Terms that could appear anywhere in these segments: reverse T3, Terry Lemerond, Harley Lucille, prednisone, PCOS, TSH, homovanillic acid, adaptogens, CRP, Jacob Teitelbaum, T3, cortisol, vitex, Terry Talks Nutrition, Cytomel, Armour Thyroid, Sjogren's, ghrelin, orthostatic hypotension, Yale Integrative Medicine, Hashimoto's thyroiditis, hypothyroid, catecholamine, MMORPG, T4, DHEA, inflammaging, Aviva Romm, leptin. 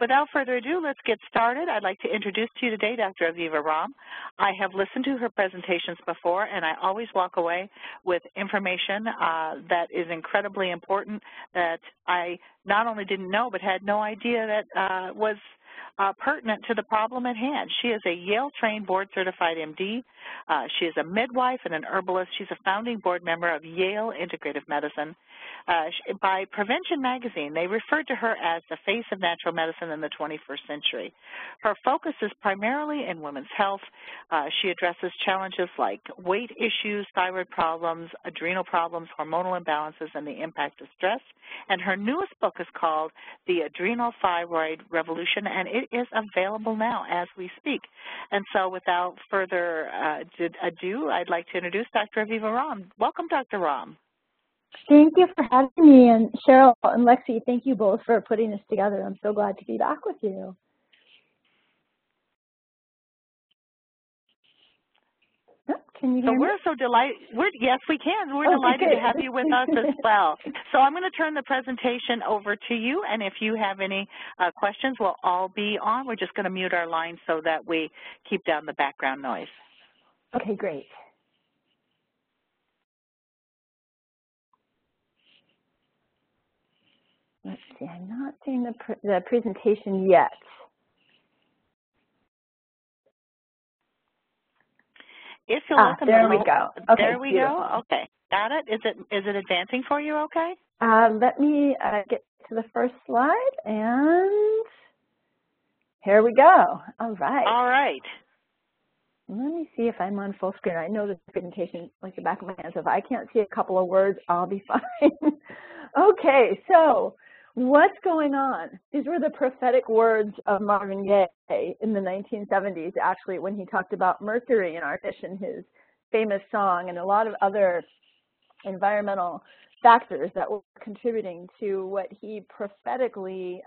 Without further ado, let's get started. I'd like to introduce to you today Dr. Aviva Romm. I have listened to her presentations before, and I always walk away with information that is incredibly important that I not only didn't know but had no idea that was pertinent to the problem at hand. She is a Yale-trained board-certified MD. She is a midwife and an herbalist. She's a founding board member of Yale Integrative Medicine. By Prevention Magazine, they referred to her as the face of natural medicine in the 21st century. Her focus is primarily in women's health. She addresses challenges like weight issues, thyroid problems, adrenal problems, hormonal imbalances, and the impact of stress. And her newest book is called The Adrenal Thyroid Revolution, and it is available now as we speak. And so without further ado, I'd like to introduce Dr. Aviva Romm. Welcome, Dr. Romm. Thank you for having me, and Cheryl and Lexi, thank you both for putting this together. I'm so glad to be back with you. Yes, we can. We're delighted to have you with us as well. So I'm going to turn the presentation over to you, and if you have any questions, we'll all be on. We're just going to mute our line so that we keep down the background noise. Okay, great. Let's see, I'm not seeing the presentation yet. If you look there we go. Okay, got it. Is it advancing for you? Okay. Let me get to the first slide, and here we go. All right. All right. Let me see if I'm on full screen. I know this presentation like the back of my hand, so if I can't see a couple of words, I'll be fine. Okay, so what's going on? These were the prophetic words of Marvin Gaye in the 1970s, actually, when he talked about mercury in our fish in his famous song, and a lot of other environmental factors that were contributing to what he prophetically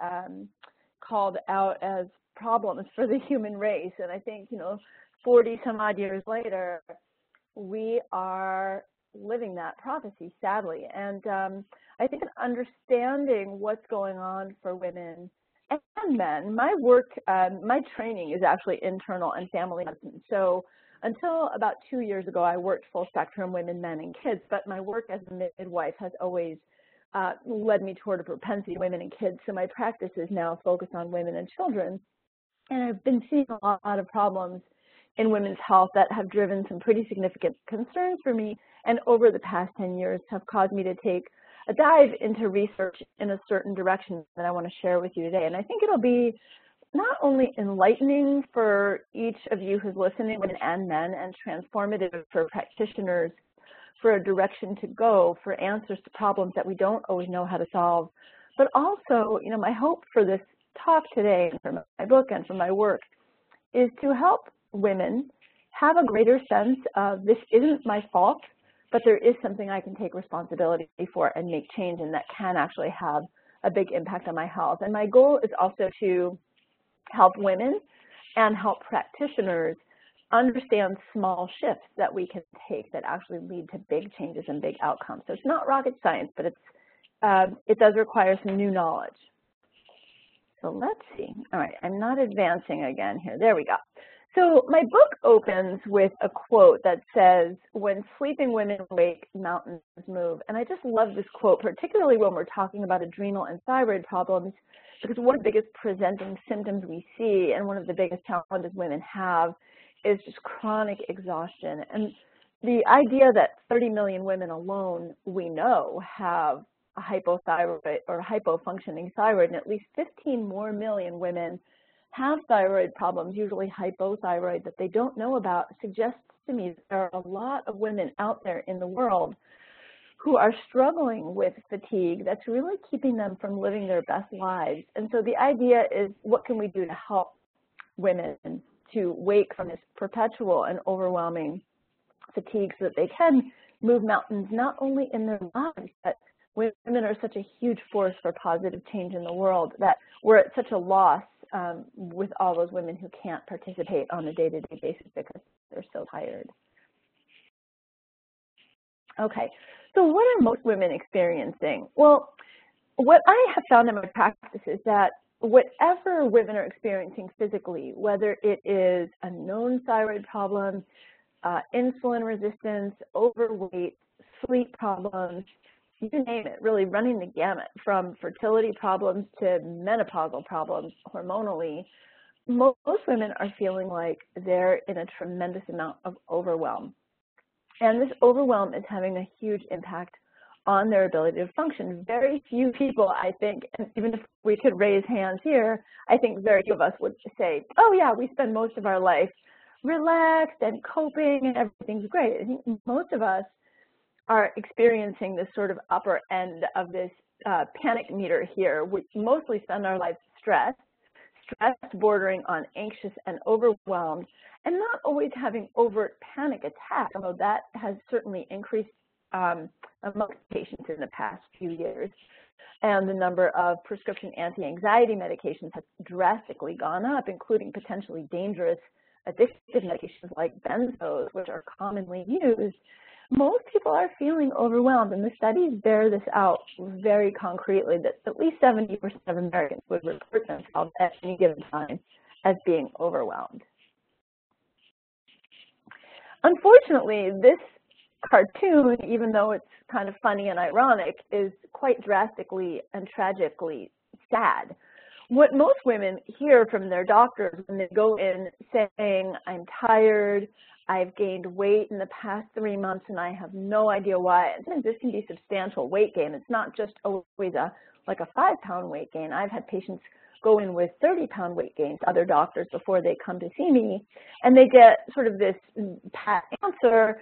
called out as problems for the human race. And I think, you know, 40 some odd years later, we are living that prophecy, sadly. And I think understanding what's going on for women and men, my work, my training is actually internal and family medicine. So until about 2 years ago, I worked full spectrum women, men, and kids, but my work as a midwife has always led me toward a propensity to women and kids. So my practice is now focused on women and children. And I've been seeing a lot of problems in women's health that have driven some pretty significant concerns for me, and over the past 10 years have caused me to take a dive into research in a certain direction that I want to share with you today. And I think it'll be not only enlightening for each of you who's listening, women and men, and transformative for practitioners for a direction to go for answers to problems that we don't always know how to solve, but also, you know, my hope for this talk today and for my book and for my work is to help women have a greater sense of this isn't my fault, but there is something I can take responsibility for and make change, and that can actually have a big impact on my health. And my goal is also to help women and help practitioners understand small shifts that we can take that actually lead to big changes and big outcomes. So it's not rocket science, but it's it does require some new knowledge. So let's see. All right, I'm not advancing again here. There we go. So my book opens with a quote that says, "When sleeping women wake, mountains move." And I just love this quote, particularly when we're talking about adrenal and thyroid problems, because one of the biggest presenting symptoms we see and one of the biggest challenges women have is just chronic exhaustion. And the idea that 30 million women alone, we know, have a hypothyroid or hypofunctioning thyroid, and at least 15 more million women have thyroid problems, usually hypothyroid, that they don't know about, suggests to me that there are a lot of women out there in the world who are struggling with fatigue that's really keeping them from living their best lives. And so the idea is, what can we do to help women to wake from this perpetual and overwhelming fatigue so that they can move mountains, not only in their lives, but women are such a huge force for positive change in the world that we're at such a loss with all those women who can't participate on a day-to-day basis because they're so tired. Okay, so what are most women experiencing? Well, what I have found in my practice is that whatever women are experiencing physically, whether it is a known thyroid problem, insulin resistance, overweight, sleep problems, you name it, really running the gamut from fertility problems to menopausal problems hormonally, most women are feeling like they're in a tremendous amount of overwhelm. And this overwhelm is having a huge impact on their ability to function. Very few people, I think, and even if we could raise hands here, I think very few of us would say, oh yeah, we spend most of our life relaxed and coping and everything's great. I think most of us are experiencing this sort of upper end of this panic meter here, which mostly spend our lives stressed bordering on anxious and overwhelmed, and not always having overt panic attacks, although that has certainly increased amongst patients in the past few years. And the number of prescription anti-anxiety medications has drastically gone up, including potentially dangerous addictive medications like benzos, which are commonly used. Most people are feeling overwhelmed, and the studies bear this out very concretely, that at least 70% of Americans would report themselves at any given time as being overwhelmed. Unfortunately, this cartoon, even though it's kind of funny and ironic, is quite drastically and tragically sad. What most women hear from their doctors when they go in saying, I'm tired, I've gained weight in the past 3 months and I have no idea why. And sometimes this can be substantial weight gain. It's not just always like a 5-pound weight gain. I've had patients go in with 30-pound weight gains, other doctors, before they come to see me, and they get sort of this pat answer,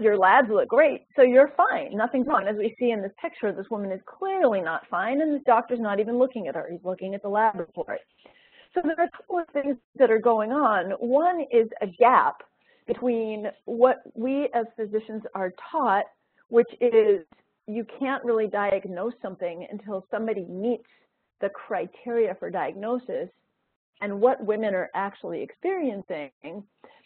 your labs look great, so you're fine, nothing's wrong. As we see in this picture, this woman is clearly not fine, and the doctor's not even looking at her. He's looking at the lab report. So there are a couple of things that are going on. One is a gap between what we as physicians are taught, which is you can't really diagnose something until somebody meets the criteria for diagnosis, and what women are actually experiencing.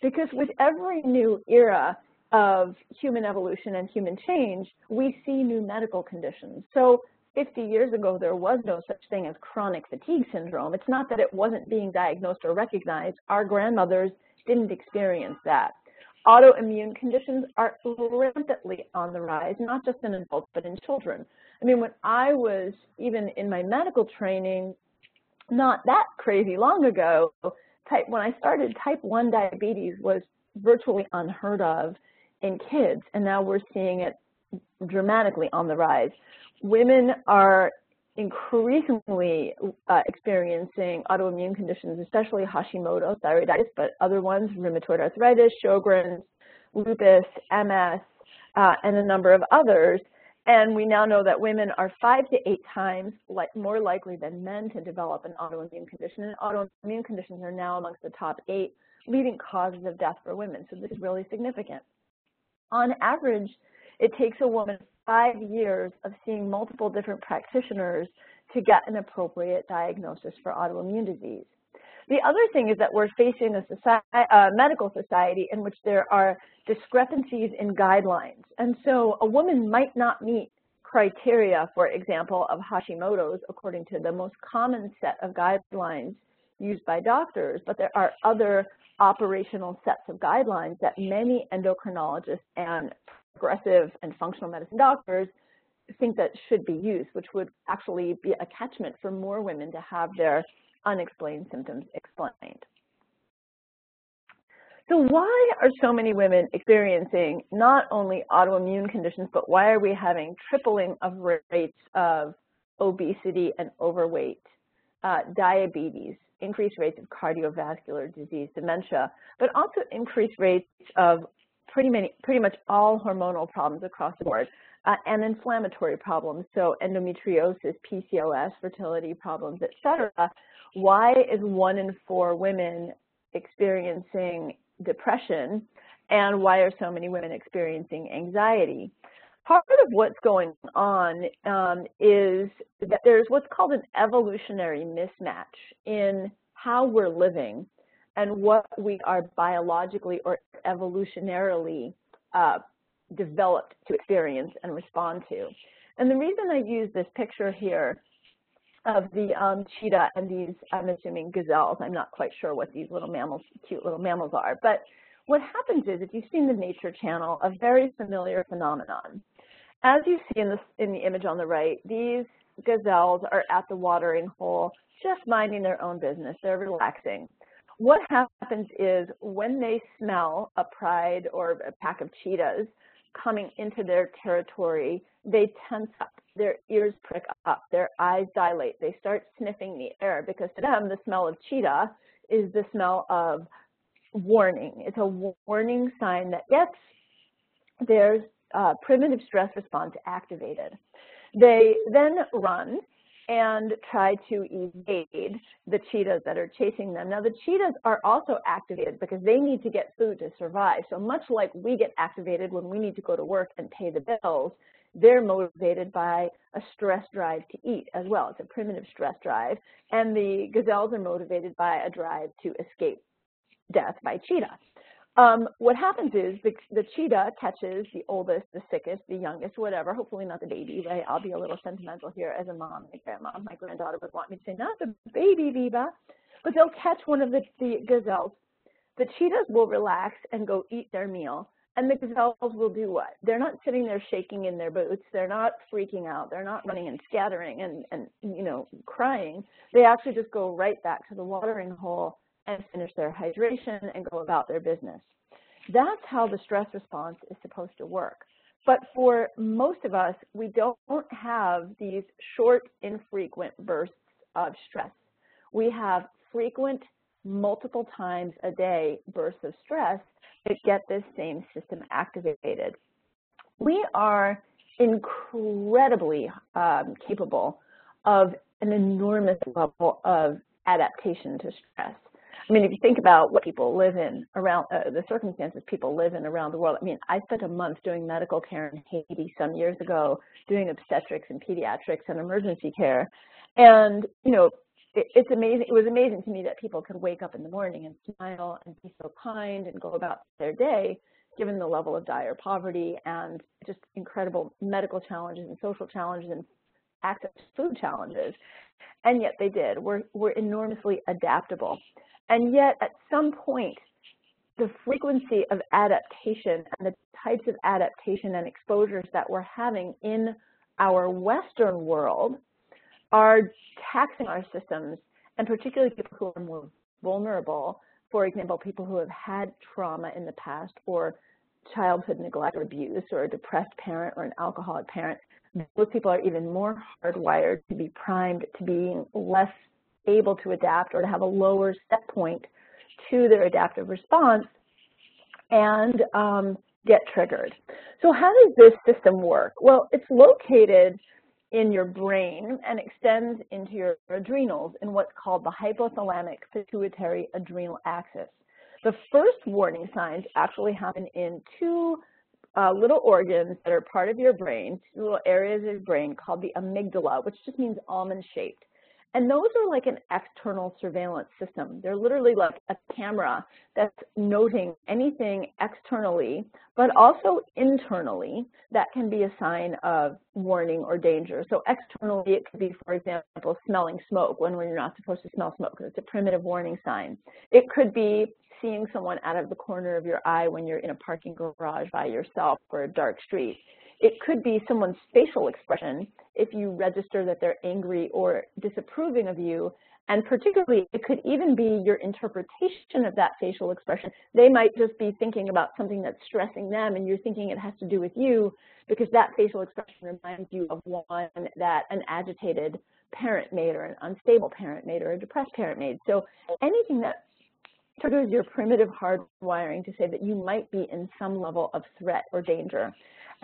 Because with every new era of human evolution and human change, we see new medical conditions. So 50 years ago, there was no such thing as chronic fatigue syndrome. It's not that it wasn't being diagnosed or recognized. Our grandmothers didn't experience that. Autoimmune conditions are rampantly on the rise, not just in adults, but in children. I mean, when I was even in my medical training, not that crazy long ago, when I started, type 1 diabetes was virtually unheard of in kids, and now we're seeing it dramatically on the rise. Women are increasingly experiencing autoimmune conditions, especially Hashimoto's thyroiditis, but other ones, rheumatoid arthritis, Sjogren's, lupus, MS, and a number of others. And we now know that women are 5 to 8 times more likely than men to develop an autoimmune condition, and autoimmune conditions are now amongst the top 8 leading causes of death for women, so this is really significant. On average, it takes a woman 5 years of seeing multiple different practitioners to get an appropriate diagnosis for autoimmune disease. The other thing is that we're facing a society, a medical society in which there are discrepancies in guidelines. And so a woman might not meet criteria, for example, of Hashimoto's according to the most common set of guidelines used by doctors, but there are other operational sets of guidelines that many endocrinologists and progressive and functional medicine doctors think that should be used, which would actually be a catchment for more women to have their unexplained symptoms explained. So why are so many women experiencing not only autoimmune conditions, but why are we having tripling of rates of obesity and overweight, diabetes, increased rates of cardiovascular disease, dementia, but also increased rates of pretty much all hormonal problems across the board, and inflammatory problems, so endometriosis, PCOS, fertility problems, etc. Why is 1 in 4 women experiencing depression, and why are so many women experiencing anxiety? Part of what's going on is that there's what's called an evolutionary mismatch in how we're living and what we are biologically or evolutionarily developed to experience and respond to. And the reason I use this picture here of the cheetah and these, I'm assuming, gazelles. I'm not quite sure what these little mammals, cute little mammals are. But what happens is, if you've seen the Nature Channel, a very familiar phenomenon. As you see in the image on the right, these gazelles are at the watering hole just minding their own business. They're relaxing. What happens is, when they smell a pride or a pack of cheetahs coming into their territory, they tense up, their ears prick up, their eyes dilate, they start sniffing the air, because to them the smell of cheetah is the smell of warning. It's a warning sign that, yes, there's primitive stress response activated. They then run and try to evade the cheetahs that are chasing them. Now, the cheetahs are also activated because they need to get food to survive. So much like we get activated when we need to go to work and pay the bills, they're motivated by a stress drive to eat as well. It's a primitive stress drive. And the gazelles are motivated by a drive to escape death by cheetah. What happens is the cheetah catches the oldest, the sickest, the youngest, whatever, hopefully not the baby, right? I'll be a little sentimental here as a mom and grandma. My granddaughter would want me to say, not the baby, Viva. But they'll catch one of the gazelles. The cheetahs will relax and go eat their meal. And the gazelles will do what? They're not sitting there shaking in their boots. They're not freaking out. They're not running and scattering and you know, crying. They actually just go right back to the watering hole and finish their hydration and go about their business. That's how the stress response is supposed to work. But for most of us, we don't have these short, infrequent bursts of stress. We have frequent, multiple times a day bursts of stress that get this same system activated. We are incredibly capable of an enormous level of adaptation to stress. I mean, if you think about what people live in around, the circumstances people live in around the world, I mean, I spent a month doing medical care in Haiti some years ago, doing obstetrics and pediatrics and emergency care. And, you know, it's amazing. It was amazing to me that people could wake up in the morning and smile and be so kind and go about their day, given the level of dire poverty and just incredible medical challenges and social challenges and access to food challenges. And yet they did. We're enormously adaptable. And yet, at some point, the frequency of adaptation and the types of adaptation and exposures that we're having in our Western world are taxing our systems, and particularly people who are more vulnerable, for example, people who have had trauma in the past or childhood neglect or abuse or a depressed parent or an alcoholic parent. Those people are even more hardwired to be primed to being less able to adapt or to have a lower set point to their adaptive response and get triggered. So how does this system work? Well, it's located in your brain and extends into your adrenals in what's called the hypothalamic pituitary adrenal axis. The first warning signs actually happen in two little organs that are part of your brain, two little areas of your brain called the amygdala, which just means almond-shaped. And those are like an external surveillance system. They're literally like a camera that's noting anything externally, but also internally that can be a sign of warning or danger. So externally, it could be, for example, smelling smoke when you're not supposed to smell smoke. It's a primitive warning sign. It could be seeing someone out of the corner of your eye when you're in a parking garage by yourself or a dark street. It could be someone's facial expression if you register that they're angry or disapproving of you. And particularly, it could even be your interpretation of that facial expression. They might just be thinking about something that's stressing them, and you're thinking it has to do with you because that facial expression reminds you of one that an agitated parent made or an unstable parent made or a depressed parent made. So anything that triggers your primitive hardwiring to say that you might be in some level of threat or danger.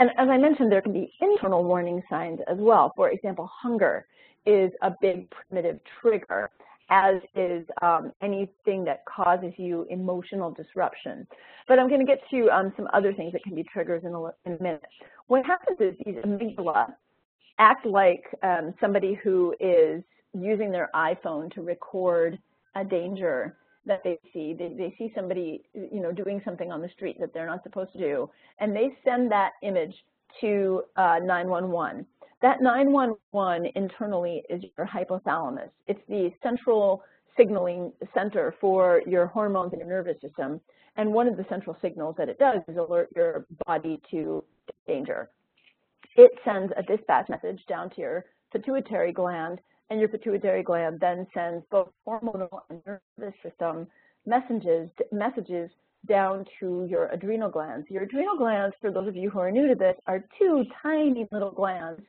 And as I mentioned, there can be internal warning signs as well. For example, hunger is a big primitive trigger, as is anything that causes you emotional disruption. But I'm going to get to some other things that can be triggers in a minute. What happens is these amygdala act like somebody who is using their iPhone to record a danger that they see. They see somebody, you know, doing something on the street that they're not supposed to do, and they send that image to 911. That 911 internally is your hypothalamus. It's the central signaling center for your hormones and your nervous system. And one of the central signals that it does is alert your body to danger. It sends a dispatch message down to your pituitary gland, and your pituitary gland then sends both hormonal and nervous system messages down to your adrenal glands. Your adrenal glands, for those of you who are new to this, are two tiny little glands.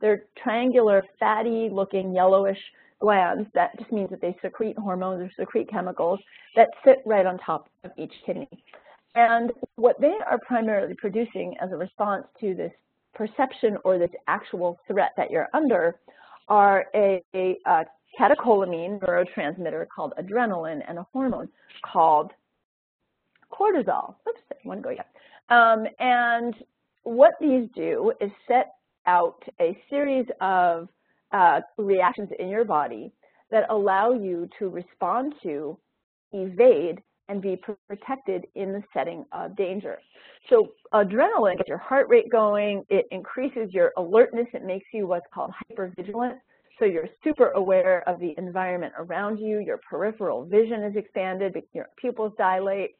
They're triangular, fatty-looking, yellowish glands. That just means that they secrete hormones or secrete chemicals that sit right on top of each kidney. And what they are primarily producing as a response to this perception or this actual threat that you're under are a catecholamine neurotransmitter called adrenaline and a hormone called cortisol. Oops, one go yet. And what these do is set out a series of reactions in your body that allow you to respond to, evade, and be protected in the setting of danger. So adrenaline gets your heart rate going, it increases your alertness, it makes you what's called hypervigilant. So you're super aware of the environment around you, your peripheral vision is expanded, your pupils dilate.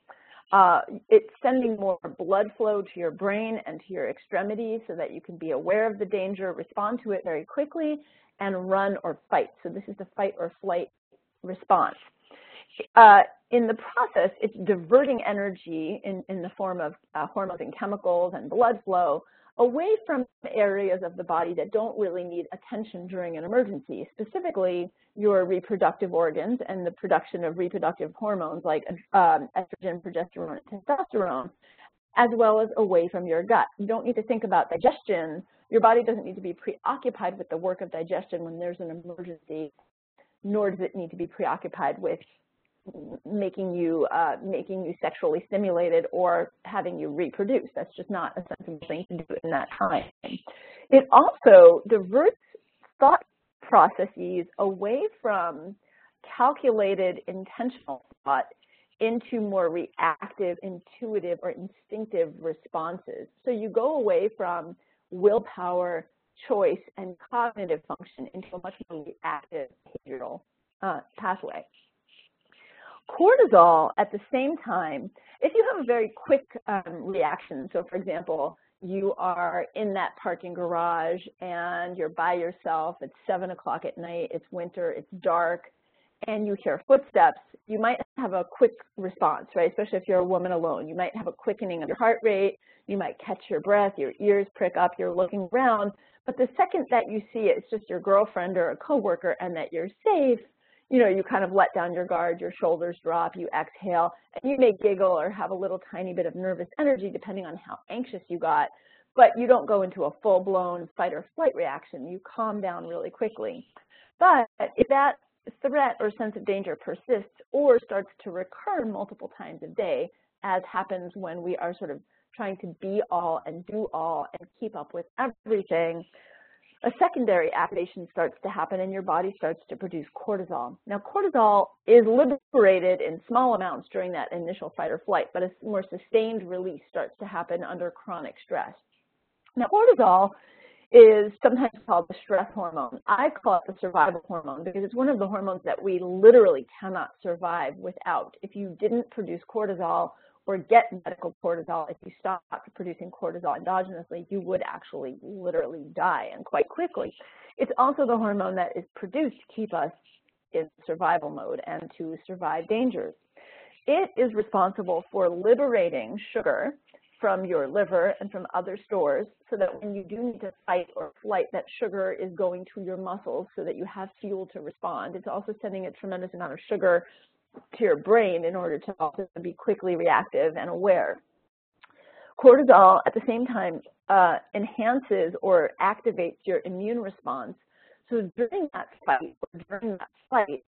It's sending more blood flow to your brain and to your extremities so that you can be aware of the danger, respond to it very quickly, and run or fight. So this is the fight or flight response. In the process, it's diverting energy in the form of hormones and chemicals and blood flow away from areas of the body that don't really need attention during an emergency, specifically your reproductive organs and the production of reproductive hormones like estrogen, progesterone, and testosterone, as well as away from your gut. You don't need to think about digestion. Your body doesn't need to be preoccupied with the work of digestion when there's an emergency, nor does it need to be preoccupied with making you sexually stimulated or having you reproduce. That's just not a sensible thing to do in that time. It also diverts thought processes away from calculated, intentional thought into more reactive, intuitive, or instinctive responses. So you go away from willpower, choice, and cognitive function into a much more reactive behavioral pathway. Cortisol, at the same time, if you have a very quick reaction, so for example, you are in that parking garage and you're by yourself, it's 7 o'clock at night, it's winter, it's dark, and you hear footsteps, you might have a quick response, right? Especially if you're a woman alone. You might have a quickening of your heart rate, you might catch your breath, your ears prick up, you're looking around, but the second that you see it, it's just your girlfriend or a coworker and that you're safe, you know, you kind of let down your guard, your shoulders drop, you exhale, and you may giggle or have a little tiny bit of nervous energy depending on how anxious you got, but you don't go into a full-blown fight or flight reaction. You calm down really quickly. But if that threat or sense of danger persists or starts to recur multiple times a day, as happens when we are sort of trying to be all and do all and keep up with everything, a secondary activation starts to happen and your body starts to produce cortisol. Now, cortisol is liberated in small amounts during that initial fight or flight, but a more sustained release starts to happen under chronic stress. Now, cortisol is sometimes called the stress hormone. I call it the survival hormone because it's one of the hormones that we literally cannot survive without. If you didn't produce cortisol or get medical cortisol, if you stopped producing cortisol endogenously, you would actually literally die, and quite quickly. It's also the hormone that is produced to keep us in survival mode and to survive dangers. It is responsible for liberating sugar from your liver and from other stores so that when you do need to fight or flight, that sugar is going to your muscles so that you have fuel to respond. It's also sending a tremendous amount of sugar to your brain in order to also be quickly reactive and aware. Cortisol, at the same time, enhances or activates your immune response. So during that fight,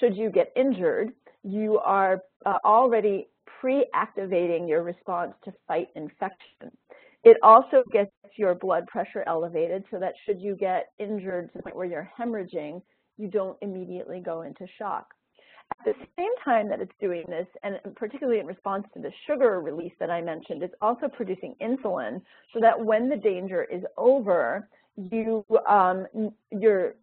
should you get injured, you are already pre-activating your response to fight infection. It also gets your blood pressure elevated so that should you get injured to the point where you're hemorrhaging, you don't immediately go into shock. At the same time that it's doing this, and particularly in response to the sugar release that I mentioned, it's also producing insulin so that when the danger is over, you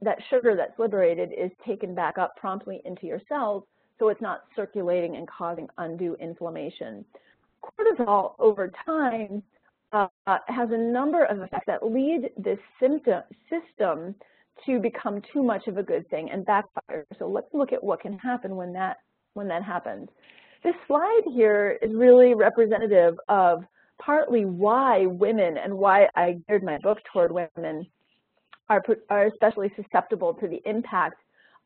that sugar that's liberated is taken back up promptly into your cells, so it's not circulating and causing undue inflammation. Cortisol over time has a number of effects that lead this system to become too much of a good thing and backfire. So let's look at what can happen when that happens. This slide here is really representative of partly why women, and why I geared my book toward women, are especially susceptible to the impact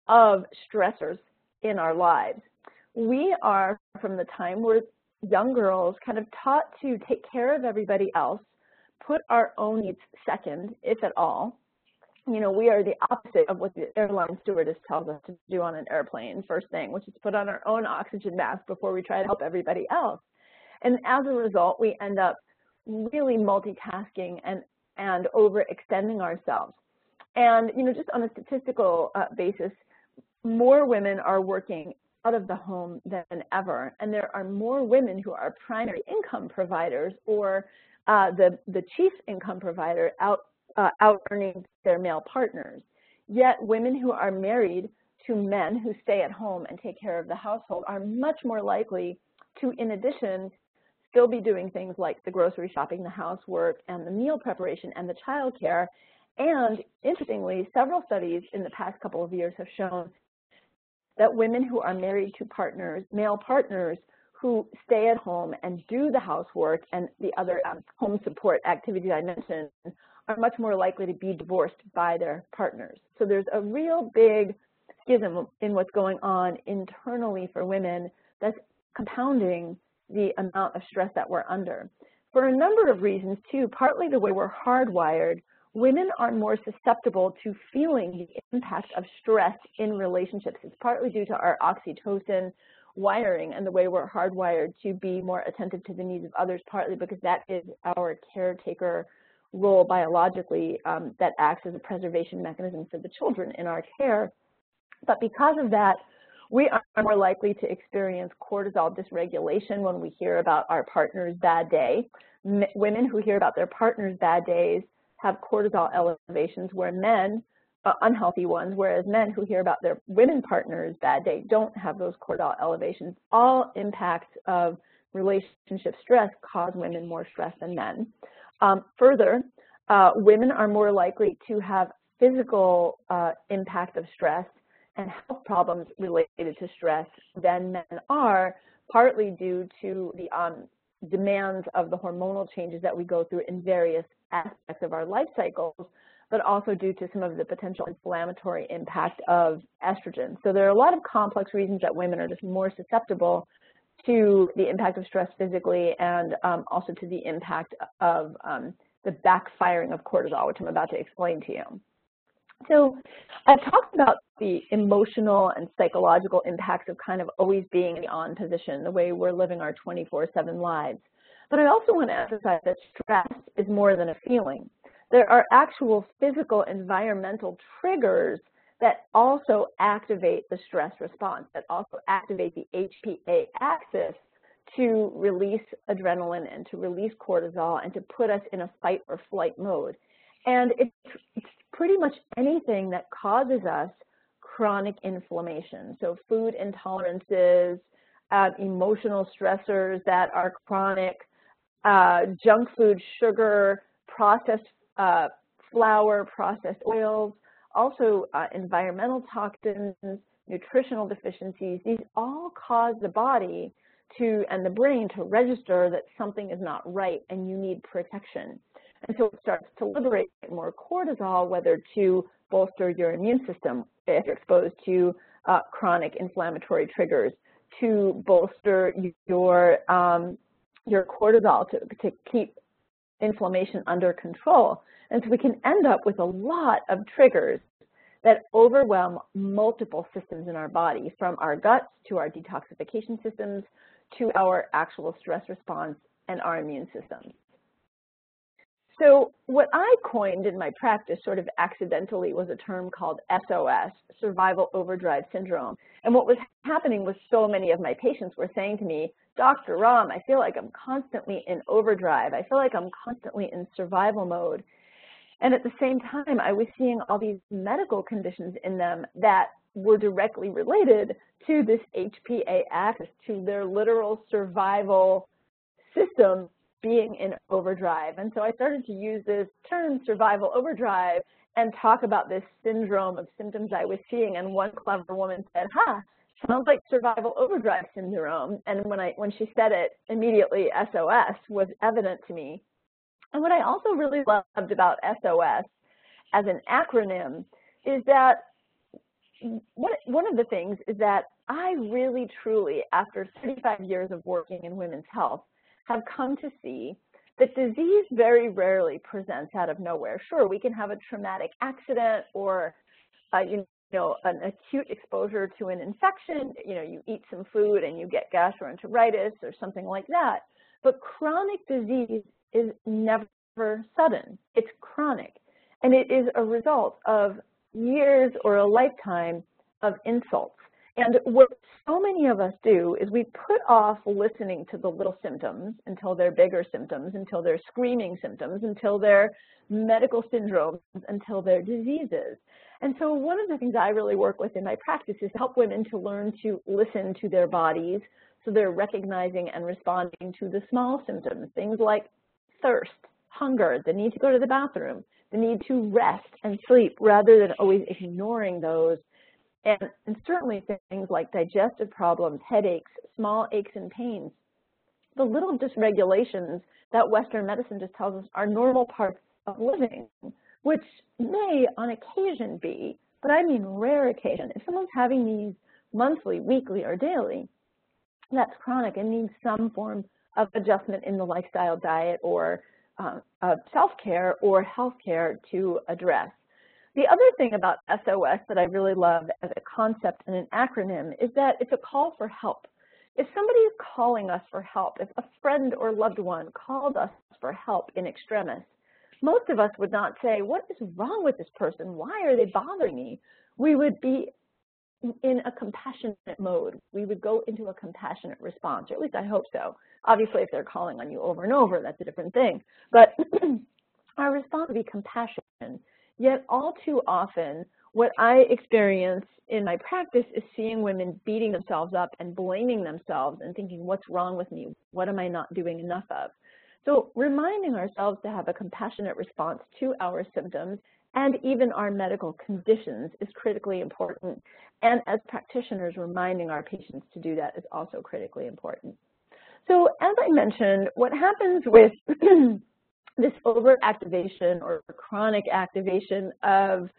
of stressors in our lives. We are, from the time we're young girls, kind of taught to take care of everybody else, put our own needs second, if at all. You know, we are the opposite of what the airline stewardess tells us to do on an airplane, first thing, which is put on our own oxygen mask before we try to help everybody else. And as a result, we end up really multitasking and overextending ourselves. And, you know, just on a statistical basis, more women are working out of the home than ever. And there are more women who are primary income providers, or the chief income provider, out earning their male partners. Yet women who are married to men who stay at home and take care of the household are much more likely to, in addition, still be doing things like the grocery shopping, the housework, and the meal preparation, and the childcare. And interestingly, several studies in the past couple of years have shown that women who are married to partners, male partners, who stay at home and do the housework and the other home support activities I mentioned are much more likely to be divorced by their partners. So there's a real big schism in what's going on internally for women that's compounding the amount of stress that we're under. For a number of reasons, too, partly the way we're hardwired, women are more susceptible to feeling the impact of stress in relationships. It's partly due to our oxytocin wiring and the way we're hardwired to be more attentive to the needs of others, partly because that is our caretaker role biologically, that acts as a preservation mechanism for the children in our care. But because of that, we are more likely to experience cortisol dysregulation when we hear about our partner's bad day. Women who hear about their partner's bad days have cortisol elevations, where men, unhealthy ones, whereas men who hear about their women partner's bad day don't have those cortisol elevations. All impacts of relationship stress cause women more stress than men. Further, women are more likely to have physical impact of stress and health problems related to stress than men are, partly due to the demands of the hormonal changes that we go through in various aspects of our life cycles, but also due to some of the potential inflammatory impact of estrogen. So there are a lot of complex reasons that women are just more susceptible to the impact of stress physically, and also to the impact of the backfiring of cortisol, which I'm about to explain to you. So I've talked about the emotional and psychological impacts of kind of always being in the on position, the way we're living our 24/7 lives. But I also want to emphasize that stress is more than a feeling. There are actual physical environmental triggers that also activate the stress response, that also activate the HPA axis to release adrenaline and to release cortisol and to put us in a fight or flight mode. And it's pretty much anything that causes us chronic inflammation. So food intolerances, emotional stressors that are chronic, junk food, sugar, processed flour, processed oils, also environmental toxins, nutritional deficiencies. These all cause the body to, and the brain, to register that something is not right and you need protection. And so it starts to liberate more cortisol, whether to bolster your immune system if you're exposed to chronic inflammatory triggers, to bolster your cortisol to keep inflammation under control. And so we can end up with a lot of triggers that overwhelm multiple systems in our body, from our guts to our detoxification systems to our actual stress response and our immune systems. So what I coined in my practice sort of accidentally was a term called SOS, survival overdrive syndrome. And what was happening was so many of my patients were saying to me, "Dr. Romm, I feel like I'm constantly in overdrive. I feel like I'm constantly in survival mode." And at the same time, I was seeing all these medical conditions in them that were directly related to this HPA axis, to their literal survival system being in overdrive. And so I started to use this term, survival overdrive, and talk about this syndrome of symptoms I was seeing. And one clever woman said, huh, sounds like survival overdrive syndrome. And when she said it, immediately SOS was evident to me. And what I also really loved about SOS as an acronym is that one of the things is that I really truly, after 35 years of working in women's health, have come to see that disease very rarely presents out of nowhere. Sure, we can have a traumatic accident or an acute exposure to an infection. You know, you eat some food and you get gastroenteritis or something like that. But chronic disease is never sudden. It's chronic, and it is a result of years or a lifetime of insults. And what so many of us do is we put off listening to the little symptoms until they're bigger symptoms, until they're screaming symptoms, until they're medical syndromes, until they're diseases. And so one of the things I really work with in my practice is to help women to learn to listen to their bodies so they're recognizing and responding to the small symptoms, things like thirst, hunger, the need to go to the bathroom, the need to rest and sleep rather than always ignoring those. And certainly things like digestive problems, headaches, small aches and pains, the little dysregulations that Western medicine just tells us are normal parts of living, which may on occasion be, but I mean rare occasion. If someone's having these monthly, weekly, or daily, that's chronic and needs some form of adjustment in the lifestyle, diet, or of self-care or healthcare to address. The other thing about SOS that I really love as a concept and an acronym is that it's a call for help. If somebody is calling us for help, if a friend or loved one called us for help in extremis, most of us would not say, what is wrong with this person? Why are they bothering me? We would be in a compassionate mode. We would go into a compassionate response, or at least I hope so. Obviously, if they're calling on you over and over, that's a different thing. But our response would be compassion. Yet all too often, what I experience in my practice is seeing women beating themselves up and blaming themselves and thinking, what's wrong with me? What am I not doing enough of? So reminding ourselves to have a compassionate response to our symptoms and even our medical conditions is critically important. And as practitioners, reminding our patients to do that is also critically important. So as I mentioned, what happens with this overactivation or chronic activation of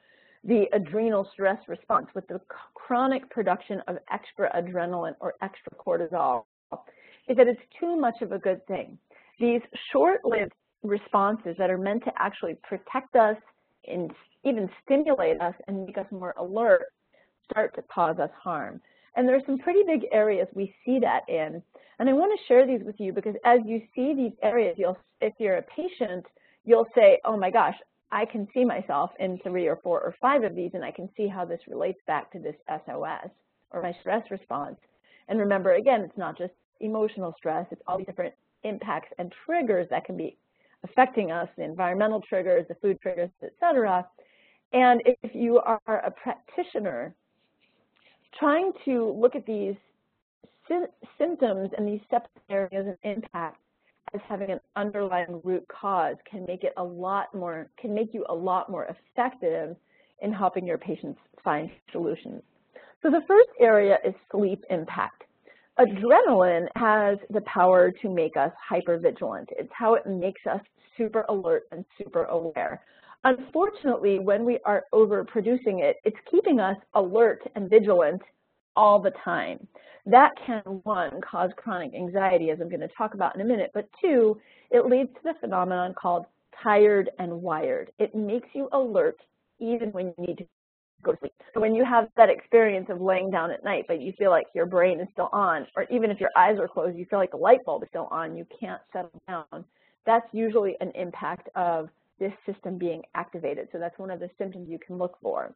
the adrenal stress response with the chronic production of extra adrenaline or extra cortisol is that it's too much of a good thing. These short-lived responses that are meant to actually protect us and even stimulate us and make us more alert start to cause us harm. And there's some pretty big areas we see that in. And I want to share these with you because as you see these areas, if you're a patient, you'll say, oh my gosh, I can see myself in 3 or 4 or 5 of these, and I can see how this relates back to this SOS or my stress response. And remember, again, it's not just emotional stress, it's all these different impacts and triggers that can be affecting us, the environmental triggers, the food triggers, et cetera. And if you are a practitioner, trying to look at these symptoms and these separate areas of impact as having an underlying root cause can make you a lot more effective in helping your patients find solutions. So the first area is sleep impact. Adrenaline has the power to make us hypervigilant. It's how it makes us super alert and super aware. Unfortunately, when we are overproducing it, it's keeping us alert and vigilant all the time. That can, one, cause chronic anxiety, as I'm going to talk about in a minute, but two, it leads to the phenomenon called tired and wired. It makes you alert even when you need to go to sleep. So when you have that experience of laying down at night, but you feel like your brain is still on, or even if your eyes are closed, you feel like the light bulb is still on, you can't settle down, that's usually an impact of this system being activated. So that's one of the symptoms you can look for.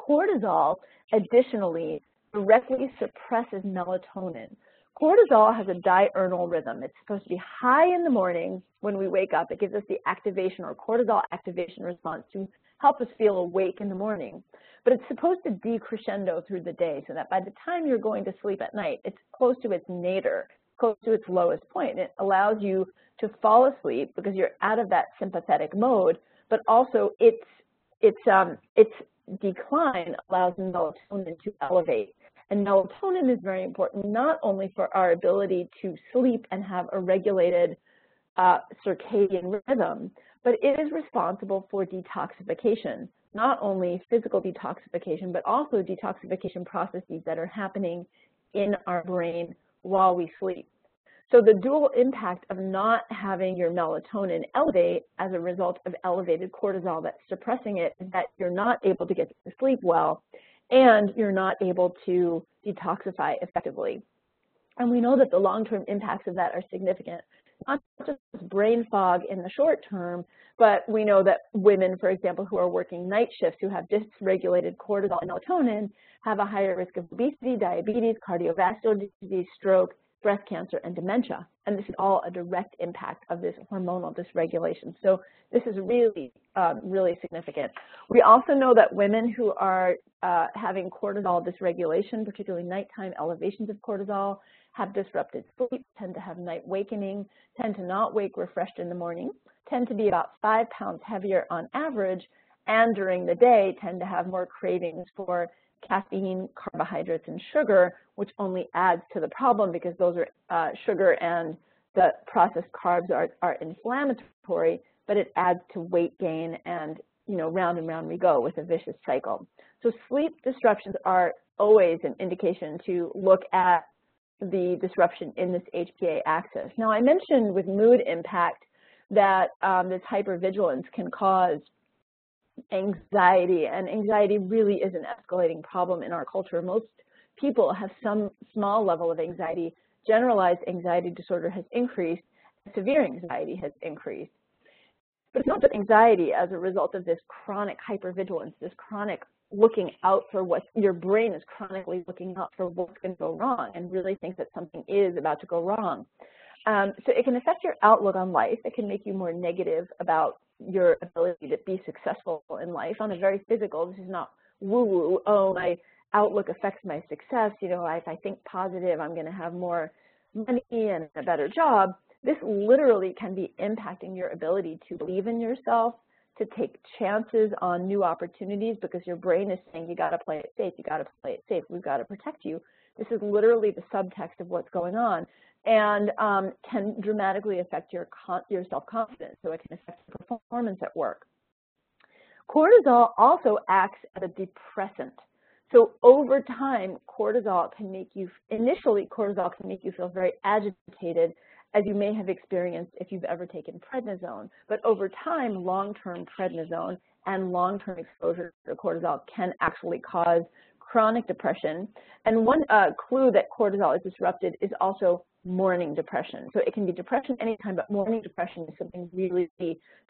Cortisol, additionally, directly suppresses melatonin. Cortisol has a diurnal rhythm. It's supposed to be high in the morning when we wake up. It gives us the activation or cortisol activation response to help us feel awake in the morning. But it's supposed to decrescendo through the day so that by the time you're going to sleep at night, it's close to its nadir, close to its lowest point. And it allows you to fall asleep because you're out of that sympathetic mode, but also its decline allows melatonin to elevate. And melatonin is very important, not only for our ability to sleep and have a regulated circadian rhythm, but it is responsible for detoxification, not only physical detoxification, but also detoxification processes that are happening in our brain while we sleep. So the dual impact of not having your melatonin elevate as a result of elevated cortisol that's suppressing it is that you're not able to get to sleep well, and you're not able to detoxify effectively. And we know that the long-term impacts of that are significant, not just brain fog in the short term, but we know that women, for example, who are working night shifts, who have dysregulated cortisol and melatonin, have a higher risk of obesity, diabetes, cardiovascular disease, stroke, breast cancer, and dementia. And this is all a direct impact of this hormonal dysregulation. So this is really, really significant. We also know that women who are having cortisol dysregulation, particularly nighttime elevations of cortisol, have disrupted sleep, tend to have night wakening, tend to not wake refreshed in the morning, tend to be about 5 pounds heavier on average, and during the day tend to have more cravings for caffeine, carbohydrates, and sugar, which only adds to the problem because those are sugar and the processed carbs are inflammatory, but it adds to weight gain, and you know, round and round we go with a vicious cycle. So sleep disruptions are always an indication to look at the disruption in this HPA axis. Now, I mentioned with mood impact that this hypervigilance can cause anxiety, and anxiety really is an escalating problem in our culture. Most people have some small level of anxiety. Generalized anxiety disorder has increased, and severe anxiety has increased. But it's not just anxiety as a result of this chronic hypervigilance, this chronic looking out for what your brain is chronically looking out for what's going to go wrong and really thinks that something is about to go wrong. So it can affect your outlook on life. It can make you more negative about your ability to be successful in life on a very physical, this is not woo-woo, oh, my outlook affects my success, you know, if I think positive, I'm going to have more money and a better job. This literally can be impacting your ability to believe in yourself, to take chances on new opportunities because your brain is saying, you got to play it safe, you got to play it safe, we've got to protect you. This is literally the subtext of what's going on, and can dramatically affect your self-confidence, so it can affect your performance at work. Cortisol also acts as a depressant. So over time, cortisol can make you feel very agitated, as you may have experienced if you've ever taken prednisone. But over time, long-term prednisone and long-term exposure to cortisol can actually cause chronic depression. And one clue that cortisol is disrupted is also morning depression. So it can be depression anytime, but morning depression is something really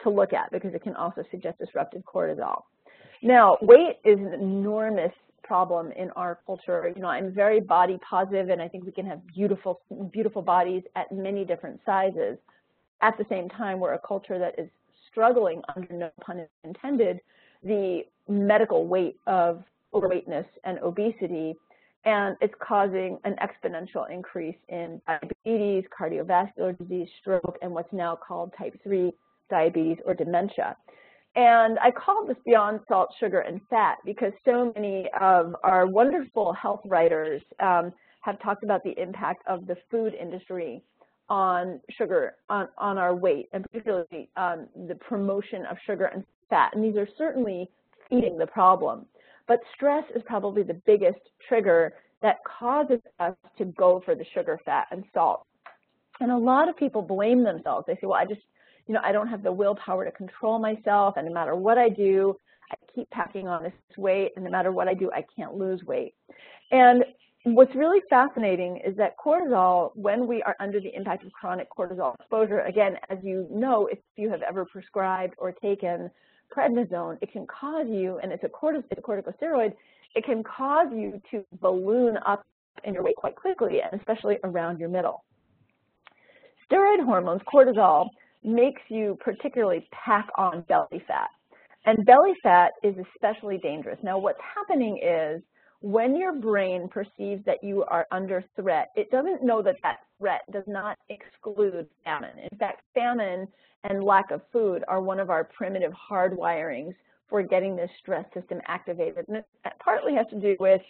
to look at because it can also suggest disrupted cortisol. Now, weight is an enormous problem in our culture. You know, I'm very body positive, and I think we can have beautiful, beautiful bodies at many different sizes. At the same time, we're a culture that is struggling, under no pun intended, the medical weight of overweightness and obesity, and it's causing an exponential increase in diabetes, cardiovascular disease, stroke, and what's now called type 3 diabetes or dementia. And I call this Beyond Salt, Sugar, and Fat because so many of our wonderful health writers have talked about the impact of the food industry on sugar, on our weight, and particularly the promotion of sugar and fat. And these are certainly feeding the problem. But stress is probably the biggest trigger that causes us to go for the sugar, fat, and salt. And a lot of people blame themselves. They say, well, I don't have the willpower to control myself, and no matter what I do, I keep packing on this weight, and no matter what I do, I can't lose weight. And what's really fascinating is that cortisol, when we are under the impact of chronic cortisol exposure, again, as you know, if you have ever prescribed or taken prednisone, it can cause you, and it's a corticosteroid, it can cause you to balloon up in your weight quite quickly, and especially around your middle. Steroid hormones, cortisol, makes you particularly pack on belly fat. And belly fat is especially dangerous. Now, what's happening is when your brain perceives that you are under threat, it doesn't know that that threat does not exclude famine. In fact, famine and lack of food are one of our primitive hardwirings for getting this stress system activated. And it partly has to do with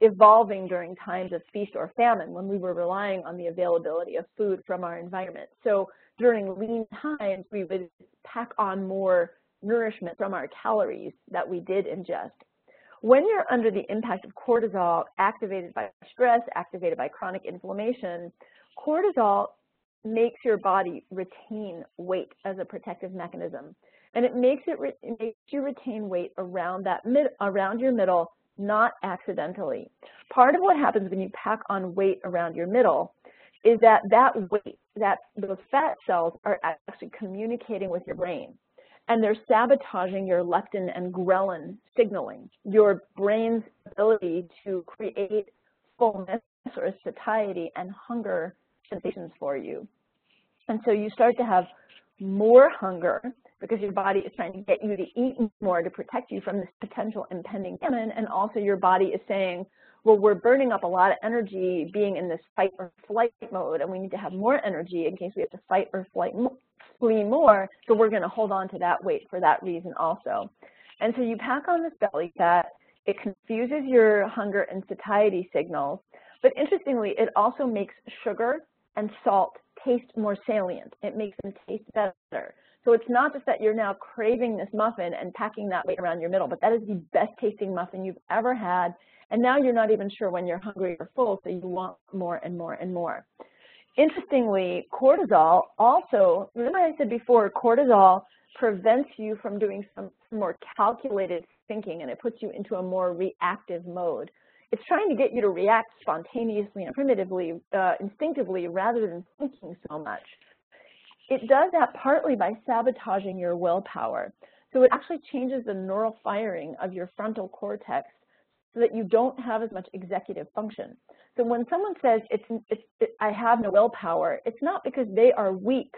evolving during times of feast or famine, when we were relying on the availability of food from our environment. So during lean times, we would pack on more nourishment from our calories that we did ingest. When you're under the impact of cortisol, activated by stress, activated by chronic inflammation, cortisol makes your body retain weight as a protective mechanism. And it makes you retain weight around your middle, not accidentally. Part of what happens when you pack on weight around your middle is that weight, that those fat cells are actually communicating with your brain. And they're sabotaging your leptin and ghrelin signaling, your brain's ability to create fullness or satiety and hunger sensations for you. And so you start to have more hunger because your body is trying to get you to eat more to protect you from this potential impending famine. And also your body is saying, well, we're burning up a lot of energy being in this fight or flight mode, and we need to have more energy in case we have to fight or flee more, so we're going to hold on to that weight for that reason also. And so you pack on this belly fat, it confuses your hunger and satiety signals, but interestingly, it also makes sugar and salt taste more salient. It makes them taste better. So it's not just that you're now craving this muffin and packing that weight around your middle, but that is the best tasting muffin you've ever had, and now you're not even sure when you're hungry or full, so you want more and more and more. Interestingly, cortisol also, remember I said before, cortisol prevents you from doing some more calculated thinking, and it puts you into a more reactive mode. It's trying to get you to react spontaneously and primitively, instinctively, rather than thinking so much. It does that partly by sabotaging your willpower. So it actually changes the neural firing of your frontal cortex so that you don't have as much executive function. So when someone says, I have no willpower, it's not because they are weak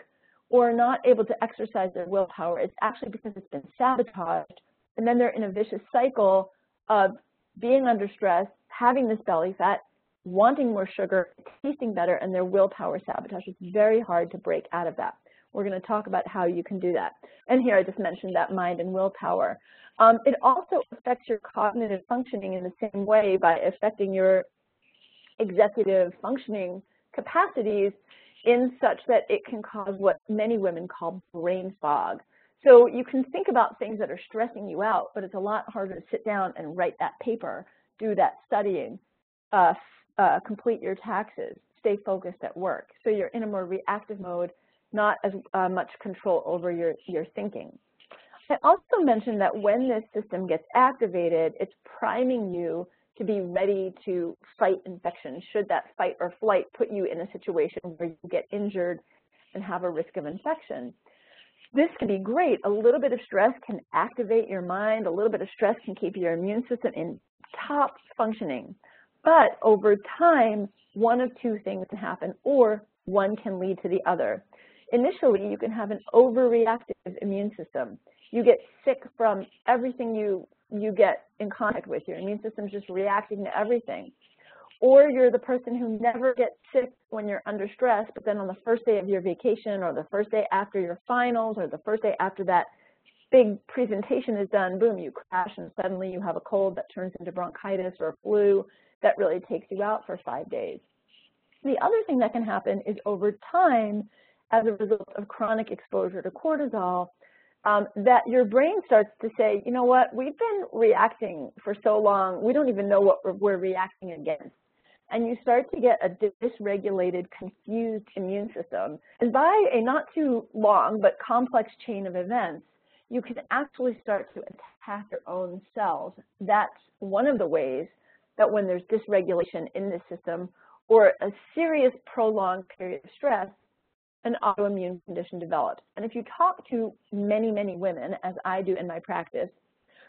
or not able to exercise their willpower. It's actually because it's been sabotaged, and then they're in a vicious cycle of being under stress, having this belly fat, wanting more sugar, tasting better, and their willpower sabotage. It's very hard to break out of that. We're going to talk about how you can do that. And here I just mentioned that mind and willpower. It also affects your cognitive functioning in the same way by affecting your executive functioning capacities in such that it can cause what many women call brain fog. So you can think about things that are stressing you out, but it's a lot harder to sit down and write that paper, do that studying, complete your taxes, stay focused at work. So you're in a more reactive mode, not as much control over your thinking. I also mentioned that when this system gets activated, it's priming you to be ready to fight infection, should that fight or flight put you in a situation where you get injured and have a risk of infection. This can be great. A little bit of stress can activate your mind. A little bit of stress can keep your immune system in top functioning. But over time, one of two things can happen, or one can lead to the other. Initially, you can have an overreactive immune system. You get sick from everything you get in contact with. Your immune system's just reacting to everything. Or you're the person who never gets sick when you're under stress, but then on the first day of your vacation or the first day after your finals or the first day after that big presentation is done, boom, you crash and suddenly you have a cold that turns into bronchitis or flu that really takes you out for 5 days. The other thing that can happen is over time, as a result of chronic exposure to cortisol, that your brain starts to say, you know what, we've been reacting for so long, we don't even know what we're reacting against. And you start to get a dysregulated, confused immune system. And by a not too long but complex chain of events, you can actually start to attack your own cells. That's one of the ways that when there's dysregulation in this system or a serious prolonged period of stress, an autoimmune condition develops. And if you talk to many, many women, as I do in my practice,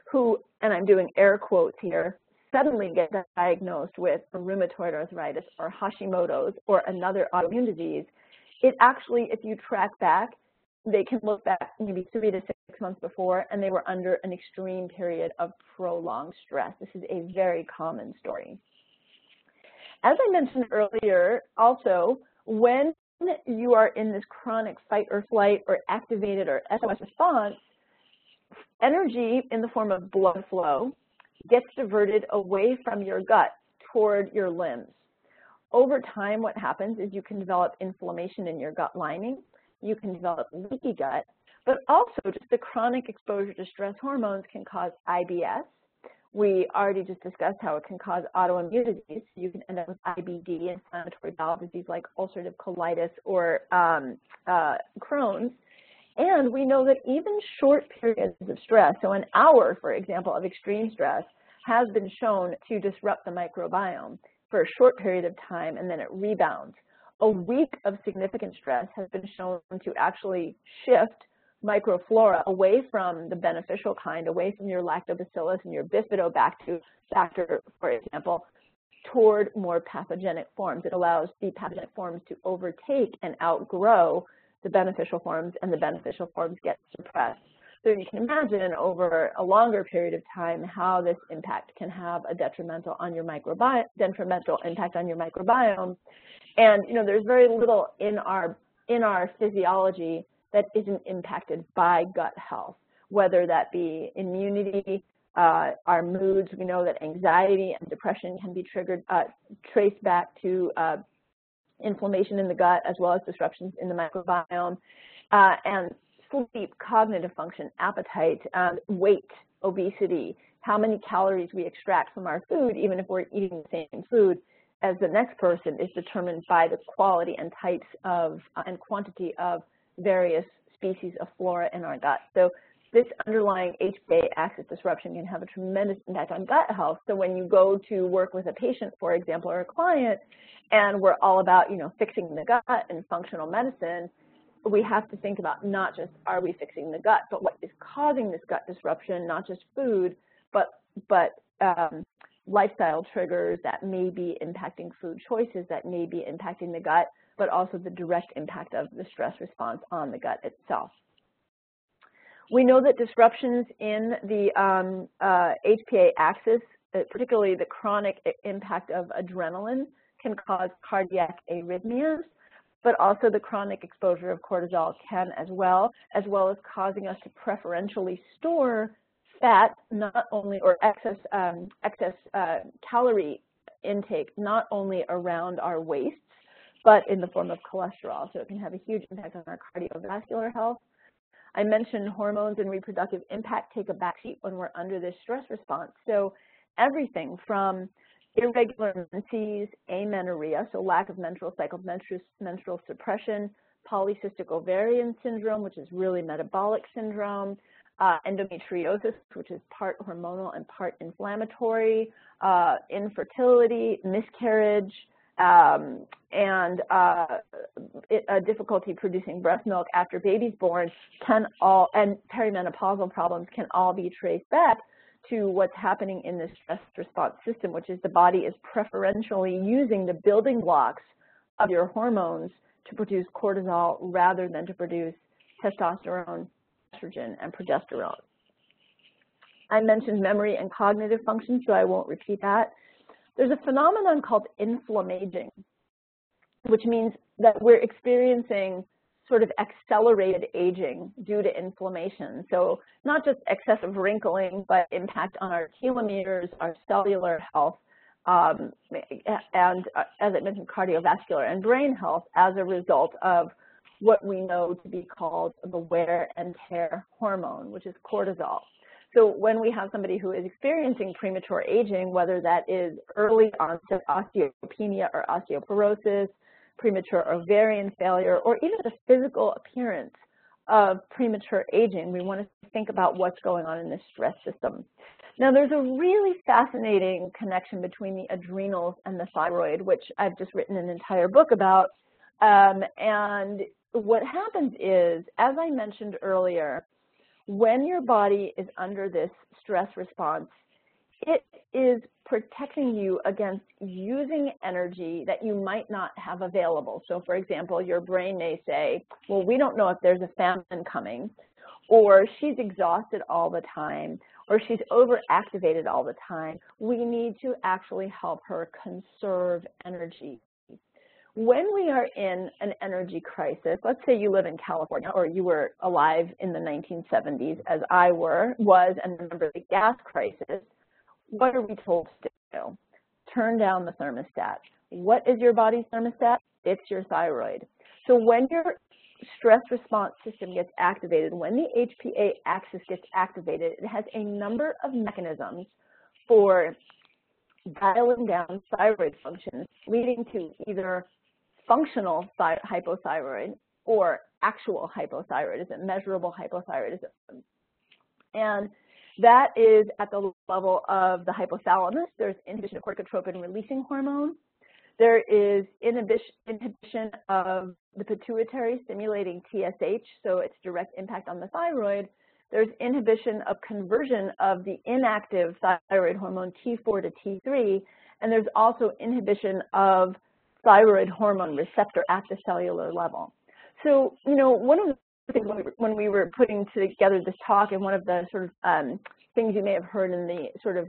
who, and I'm doing air quotes here, suddenly get diagnosed with rheumatoid arthritis or Hashimoto's or another autoimmune disease, it actually, if you track back, they can look back maybe 3 to 6 months before, and they were under an extreme period of prolonged stress. This is a very common story. As I mentioned earlier, also, when you are in this chronic fight or flight or activated or SOS response, energy in the form of blood flow gets diverted away from your gut toward your limbs. Over time, what happens is you can develop inflammation in your gut lining, you can develop leaky gut, but also just the chronic exposure to stress hormones can cause IBS. We already just discussed how it can cause autoimmune disease. So you can end up with IBD, inflammatory bowel disease like ulcerative colitis or Crohn's. And we know that even short periods of stress, so an hour, for example, of extreme stress, has been shown to disrupt the microbiome for a short period of time, and then it rebounds. A week of significant stress has been shown to actually shift microflora away from the beneficial kind, away from your lactobacillus and your bifidobacter, for example, toward more pathogenic forms. It allows the pathogenic forms to overtake and outgrow the beneficial forms, and the beneficial forms get suppressed. So you can imagine over a longer period of time how this impact can have a detrimental impact on your microbiome. And you know, there's very little in our physiology that isn't impacted by gut health, whether that be immunity, our moods. We know that anxiety and depression can be traced back to inflammation in the gut, as well as disruptions in the microbiome, and sleep, cognitive function, appetite, weight, obesity, how many calories we extract from our food, even if we're eating the same food as the next person, is determined by the quality and types of and quantity of various species of flora in our gut. So this underlying HPA axis disruption can have a tremendous impact on gut health. So when you go to work with a patient, for example, or a client, and we're all about, you know, fixing the gut and functional medicine, we have to think about not just are we fixing the gut, but what is causing this gut disruption, not just food, but lifestyle triggers that may be impacting food choices, that may be impacting the gut, but also the direct impact of the stress response on the gut itself. We know that disruptions in the HPA axis, particularly the chronic impact of adrenaline, can cause cardiac arrhythmias, but also the chronic exposure of cortisol can as well as causing us to preferentially store fat, not only, or excess calorie intake, not only around our waists, but in the form of cholesterol. So it can have a huge impact on our cardiovascular health. I mentioned hormones and reproductive impact take a backseat when we're under this stress response. So everything from irregular menses, amenorrhea, so lack of menstrual cycle, menstrual suppression, polycystic ovarian syndrome, which is really metabolic syndrome, endometriosis, which is part hormonal and part inflammatory, infertility, miscarriage, and difficulty producing breast milk after baby's born can all, and perimenopausal problems can all be traced back to what's happening in this stress response system, which is the body is preferentially using the building blocks of your hormones to produce cortisol rather than to produce testosterone, estrogen, and progesterone. I mentioned memory and cognitive function, so I won't repeat that. There's a phenomenon called inflammaging, which means that we're experiencing sort of accelerated aging due to inflammation. So not just excessive wrinkling, but impact on our telomeres, our cellular health, and as I mentioned, cardiovascular and brain health as a result of what we know to be called the wear and tear hormone, which is cortisol. So when we have somebody who is experiencing premature aging, whether that is early onset osteopenia or osteoporosis, premature ovarian failure, or even the physical appearance of premature aging, we want to think about what's going on in this stress system. Now, there's a really fascinating connection between the adrenals and the thyroid, which I've just written an entire book about. And what happens is, as I mentioned earlier, when your body is under this stress response, It is protecting you against using energy that you might not have available. So for example, your brain may say, well, we don't know if there's a famine coming, or she's exhausted all the time, or she's overactivated all the time. We need to actually help her conserve energy. When we are in an energy crisis, let's say you live in California, or you were alive in the 1970s, as I was, and remember the gas crisis, what are we told to do? Turn down the thermostat. What is your body's thermostat? It's your thyroid. So when your stress response system gets activated, when the HPA axis gets activated, it has a number of mechanisms for dialing down thyroid functions, leading to either functional hypothyroid or actual hypothyroidism, measurable hypothyroidism. And that is at the level of the hypothalamus. There's inhibition of corticotropin-releasing hormone. There is inhibition of the pituitary stimulating TSH, so it's direct impact on the thyroid. There's inhibition of conversion of the inactive thyroid hormone T4 to T3, and there's also inhibition of thyroid hormone receptor at the cellular level. So, you know, one of the things when we were putting together this talk, and one of the sort of things you may have heard in the sort of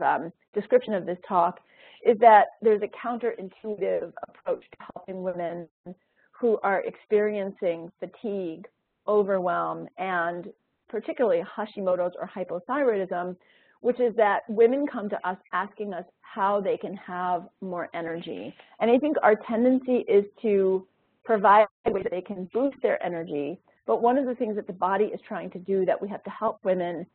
description of this talk, is that there's a counterintuitive approach to helping women who are experiencing fatigue, overwhelm, and particularly Hashimoto's or hypothyroidism, which is that women come to us asking us how they can have more energy. And I think our tendency is to provide ways that they can boost their energy. But one of the things that the body is trying to do that we have to help women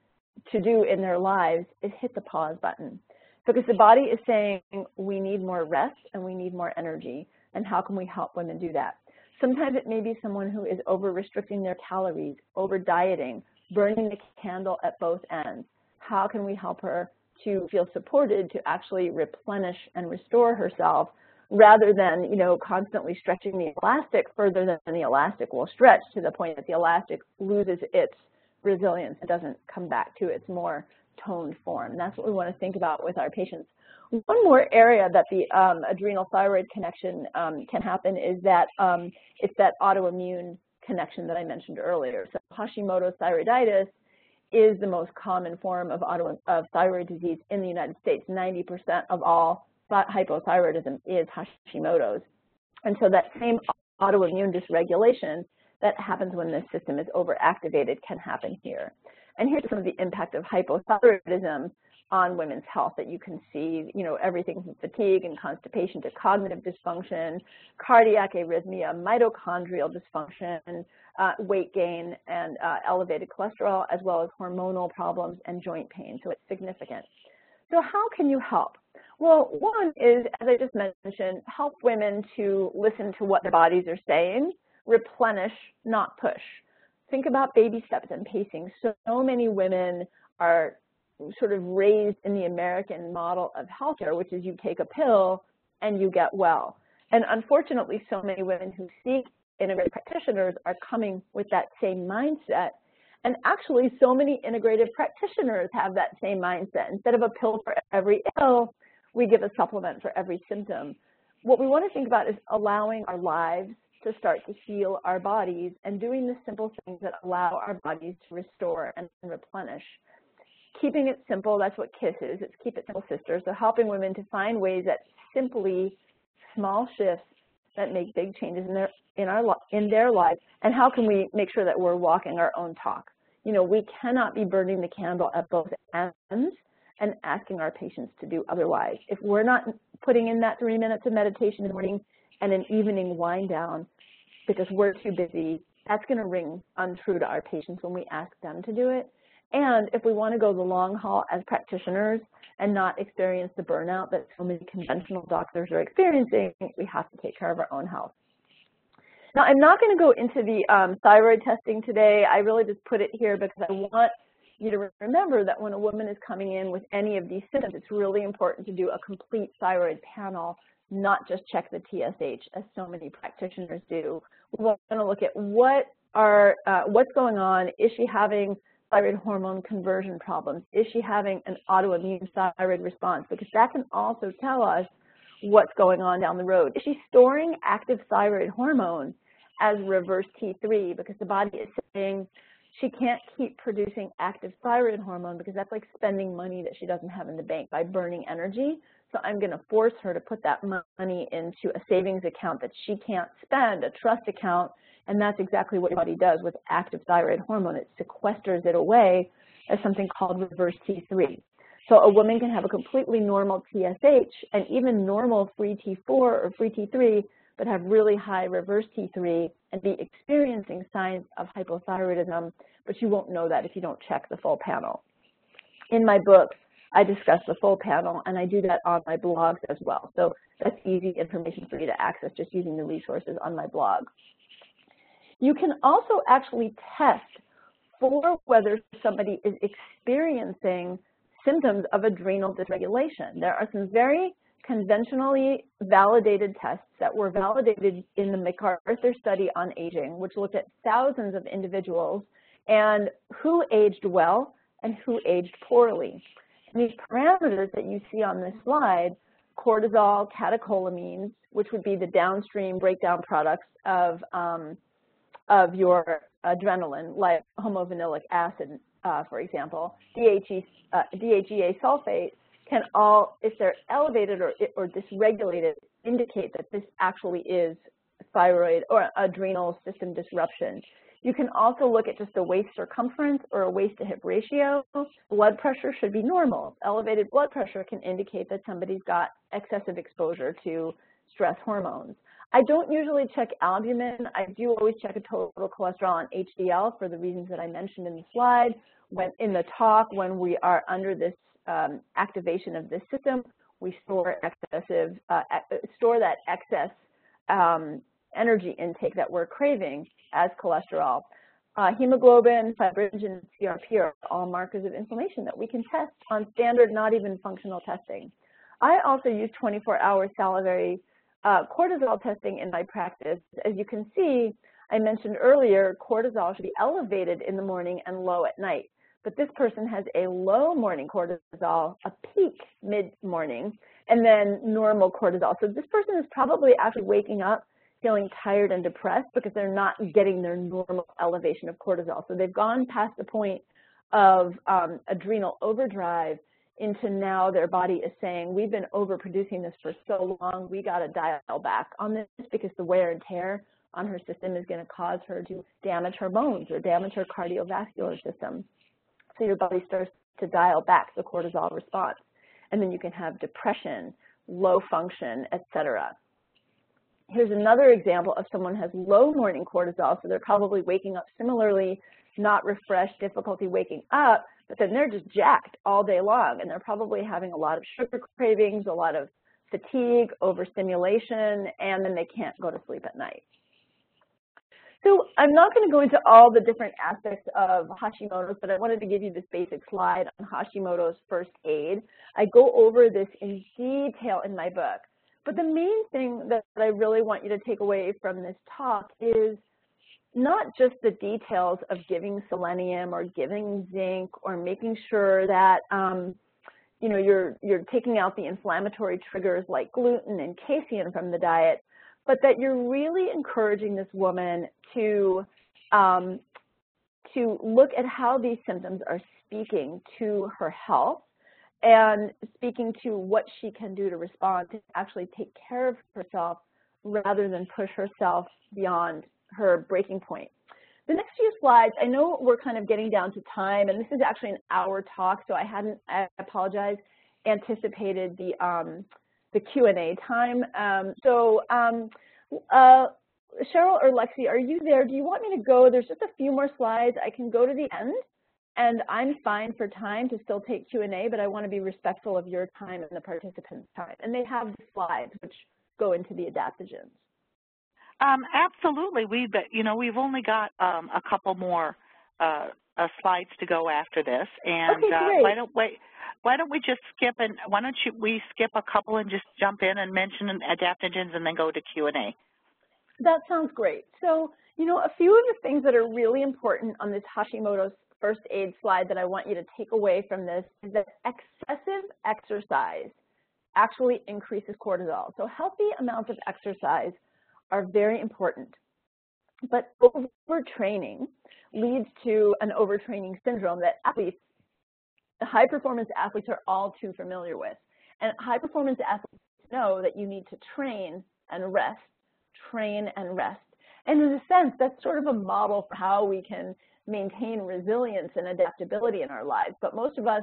to do in their lives is hit the pause button. Because the body is saying we need more rest and we need more energy. And how can we help women do that? Sometimes it may be someone who is over-restricting their calories, over-dieting, burning the candle at both ends. How can we help her to feel supported to actually replenish and restore herself rather than, you know, constantly stretching the elastic further than the elastic will stretch to the point that the elastic loses its resilience and doesn't come back to its more toned form. That's what we want to think about with our patients. One more area that the adrenal thyroid connection can happen is that it's that autoimmune connection that I mentioned earlier. So Hashimoto's thyroiditis is the most common form of thyroid disease in the United States. 90% of all hypothyroidism is Hashimoto's. And so that same autoimmune dysregulation that happens when this system is overactivated can happen here. And here's some of the impact of hypothyroidism on women's health that you can see, you know, everything from fatigue and constipation to cognitive dysfunction, cardiac arrhythmia, mitochondrial dysfunction, weight gain, and elevated cholesterol, as well as hormonal problems and joint pain. So it's significant. So how can you help? Well, one is, as I just mentioned, help women to listen to what their bodies are saying, replenish, not push. Think about baby steps and pacing. So many women are sort of raised in the American model of healthcare, which is you take a pill and you get well. And unfortunately, so many women who seek integrative practitioners are coming with that same mindset. And actually, so many integrative practitioners have that same mindset. Instead of a pill for every ill, we give a supplement for every symptom. What we want to think about is allowing our lives to start to heal our bodies and doing the simple things that allow our bodies to restore and replenish. Keeping it simple, that's what KISS is. It's Keep It Simple Sisters. So helping women to find ways that simply small shifts that make big changes in their lives. And how can we make sure that we're walking our own talk? You know, we cannot be burning the candle at both ends and asking our patients to do otherwise. If we're not putting in that 3 minutes of meditation in the morning and an evening wind down because we're too busy, that's going to ring untrue to our patients when we ask them to do it. And if we want to go the long haul as practitioners and not experience the burnout that so many conventional doctors are experiencing, we have to take care of our own health. Now, I'm not going to go into the thyroid testing today. I really just put it here because I want you to remember that when a woman is coming in with any of these symptoms, it's really important to do a complete thyroid panel, not just check the TSH, as so many practitioners do. We're going to look at what's going on. Is she having thyroid hormone conversion problems? Is she having an autoimmune thyroid response? Because that can also tell us what's going on down the road. Is she storing active thyroid hormone as reverse T3? Because the body is saying she can't keep producing active thyroid hormone because that's like spending money that she doesn't have in the bank by burning energy. So I'm going to force her to put that money into a savings account that she can't spend, a trust account, and that's exactly what your body does with active thyroid hormone. It sequesters it away as something called reverse T3. So a woman can have a completely normal TSH and even normal free T4 or free T3, but have really high reverse T3 and be experiencing signs of hypothyroidism, but you won't know that if you don't check the full panel. In my book, I discuss the full panel, and I do that on my blogs as well. So that's easy information for you to access just using the resources on my blog. You can also actually test for whether somebody is experiencing symptoms of adrenal dysregulation. There are some very conventionally validated tests that were validated in the MacArthur study on aging, which looked at thousands of individuals and who aged well and who aged poorly. And these parameters that you see on this slide, cortisol, catecholamines, which would be the downstream breakdown products of your adrenaline, like homovanillic acid, for example, DHEA sulfate, can all, if they're elevated or dysregulated, indicate that this actually is thyroid or adrenal system disruption. You can also look at just the waist circumference or a waist-to-hip ratio. Blood pressure should be normal. Elevated blood pressure can indicate that somebody's got excessive exposure to stress hormones. I don't usually check albumin. I do always check a total cholesterol and HDL for the reasons that I mentioned in the slide. When in the talk, when we are under this activation of this system, we store that excess energy intake that we're craving as cholesterol. Hemoglobin, fibrinogen, CRP are all markers of inflammation that we can test on standard, not even functional testing. I also use 24-hour salivary cortisol testing in my practice. As you can see, I mentioned earlier, cortisol should be elevated in the morning and low at night. But this person has a low morning cortisol, a peak mid-morning, and then normal cortisol. So this person is probably actually waking up feeling tired and depressed because they're not getting their normal elevation of cortisol. So they've gone past the point of adrenal overdrive into now their body is saying, we've been overproducing this for so long, we got to dial back on this because the wear and tear on her system is going to cause her to damage her bones or damage her cardiovascular system. So your body starts to dial back the cortisol response. And then you can have depression, low function, etc. Here's another example of someone who has low morning cortisol, so they're probably waking up similarly, not refreshed, difficulty waking up, but then they're just jacked all day long, and they're probably having a lot of sugar cravings, a lot of fatigue, overstimulation, and then they can't go to sleep at night. So I'm not going to go into all the different aspects of Hashimoto's, but I wanted to give you this basic slide on Hashimoto's first aid. I go over this in detail in my book. But the main thing that I really want you to take away from this talk is not just the details of giving selenium or giving zinc or making sure that you know, you're taking out the inflammatory triggers like gluten and casein from the diet, but that you're really encouraging this woman to look at how these symptoms are speaking to her health and speaking to what she can do to respond to actually take care of herself rather than push herself beyond her breaking point. The next few slides, I know we're kind of getting down to time, and this is actually an hour talk, so I hadn't, I apologize, anticipated the Q&A time. Cheryl or Lexi, are you there? Do you want me to go? There's just a few more slides. I can go to the end, and I'm fine for time to still take Q&A, but I want to be respectful of your time and the participants' time. And they have the slides which go into the adaptogens. Absolutely. We've only got a couple more slides to go after this, and okay, why don't we just skip and why don't we skip a couple and just jump in and mention adaptogens and then go to Q&A? That sounds great. So, you know, a few of the things that are really important on this Hashimoto's first aid slide that I want you to take away from this is that excessive exercise actually increases cortisol. So healthy amounts of exercise are very important. But overtraining leads to an overtraining syndrome that athletes, high-performance athletes, are all too familiar with. And high-performance athletes know that you need to train and rest, train and rest. And in a sense, that's sort of a model for how we can maintain resilience and adaptability in our lives. But most of us,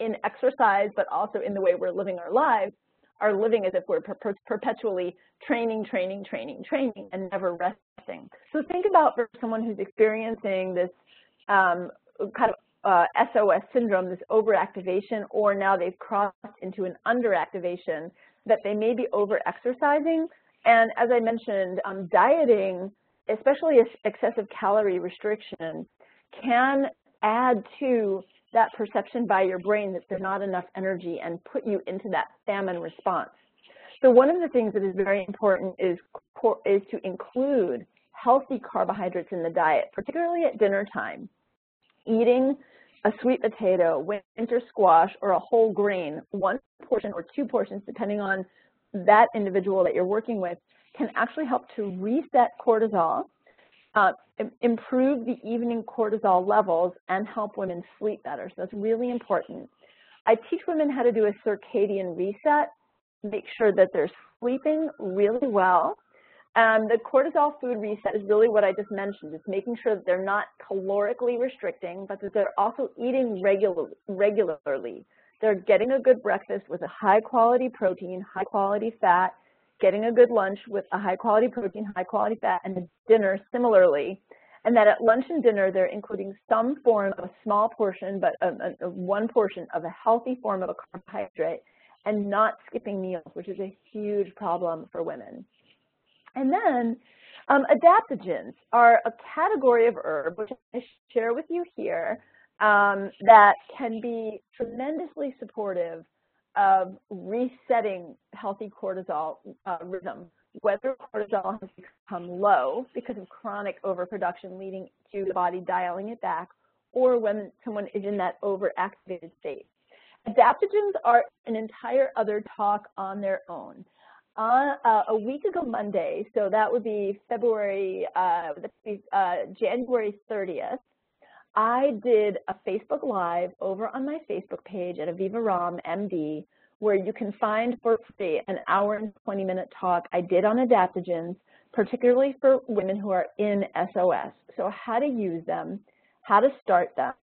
in exercise, but also in the way we're living our lives, are living as if we're perpetually training, training, training, training, and never resting. So think about for someone who's experiencing this kind of SOS syndrome, this overactivation, or now they've crossed into an underactivation, that they may be over-exercising. And as I mentioned, dieting, especially excessive calorie restriction, can add to that perception by your brain that there's not enough energy and put you into that famine response. So one of the things that is very important is to include healthy carbohydrates in the diet, particularly at dinner time. Eating a sweet potato, winter squash, or a whole grain, one portion or two portions, depending on that individual that you're working with, can actually help to reset cortisol, improve the evening cortisol levels, and help women sleep better. So that's really important. I teach women how to do a circadian reset, make sure that they're sleeping really well. The cortisol food reset is really what I just mentioned. It's making sure that they're not calorically restricting, but that they're also eating regularly. They're getting a good breakfast with a high-quality protein, high-quality fat, getting a good lunch with a high-quality protein, high-quality fat, and dinner similarly, and that at lunch and dinner they're including some form of a small portion, but one portion of a healthy form of a carbohydrate, and not skipping meals, which is a huge problem for women. And then adaptogens are a category of herb, which I share with you here, that can be tremendously supportive of resetting healthy cortisol rhythm, whether cortisol has become low because of chronic overproduction leading to the body dialing it back, or when someone is in that overactivated state. Adaptogens are an entire other talk on their own. A week ago Monday, so that would be January 30th, I did a Facebook Live over on my Facebook page at Aviva Romm MD, where you can find for free an hour and 20-minute talk I did on adaptogens, particularly for women who are in SOS. So how to use them, how to start them,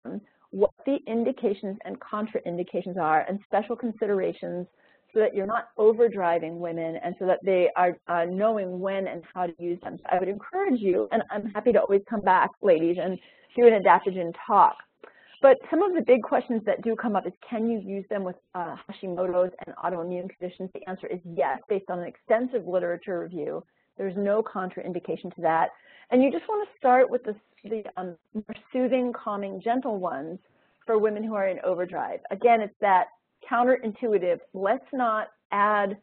what the indications and contraindications are, and special considerations so that you're not overdriving women and so that they are knowing when and how to use them. So I would encourage you, and I'm happy to always come back, ladies, and do an adaptogen talk. But some of the big questions that do come up is, can you use them with Hashimoto's and autoimmune conditions? The answer is yes, based on an extensive literature review. There's no contraindication to that. And you just want to start with the more soothing, calming, gentle ones for women who are in overdrive. Again, it's that counterintuitive, let's not add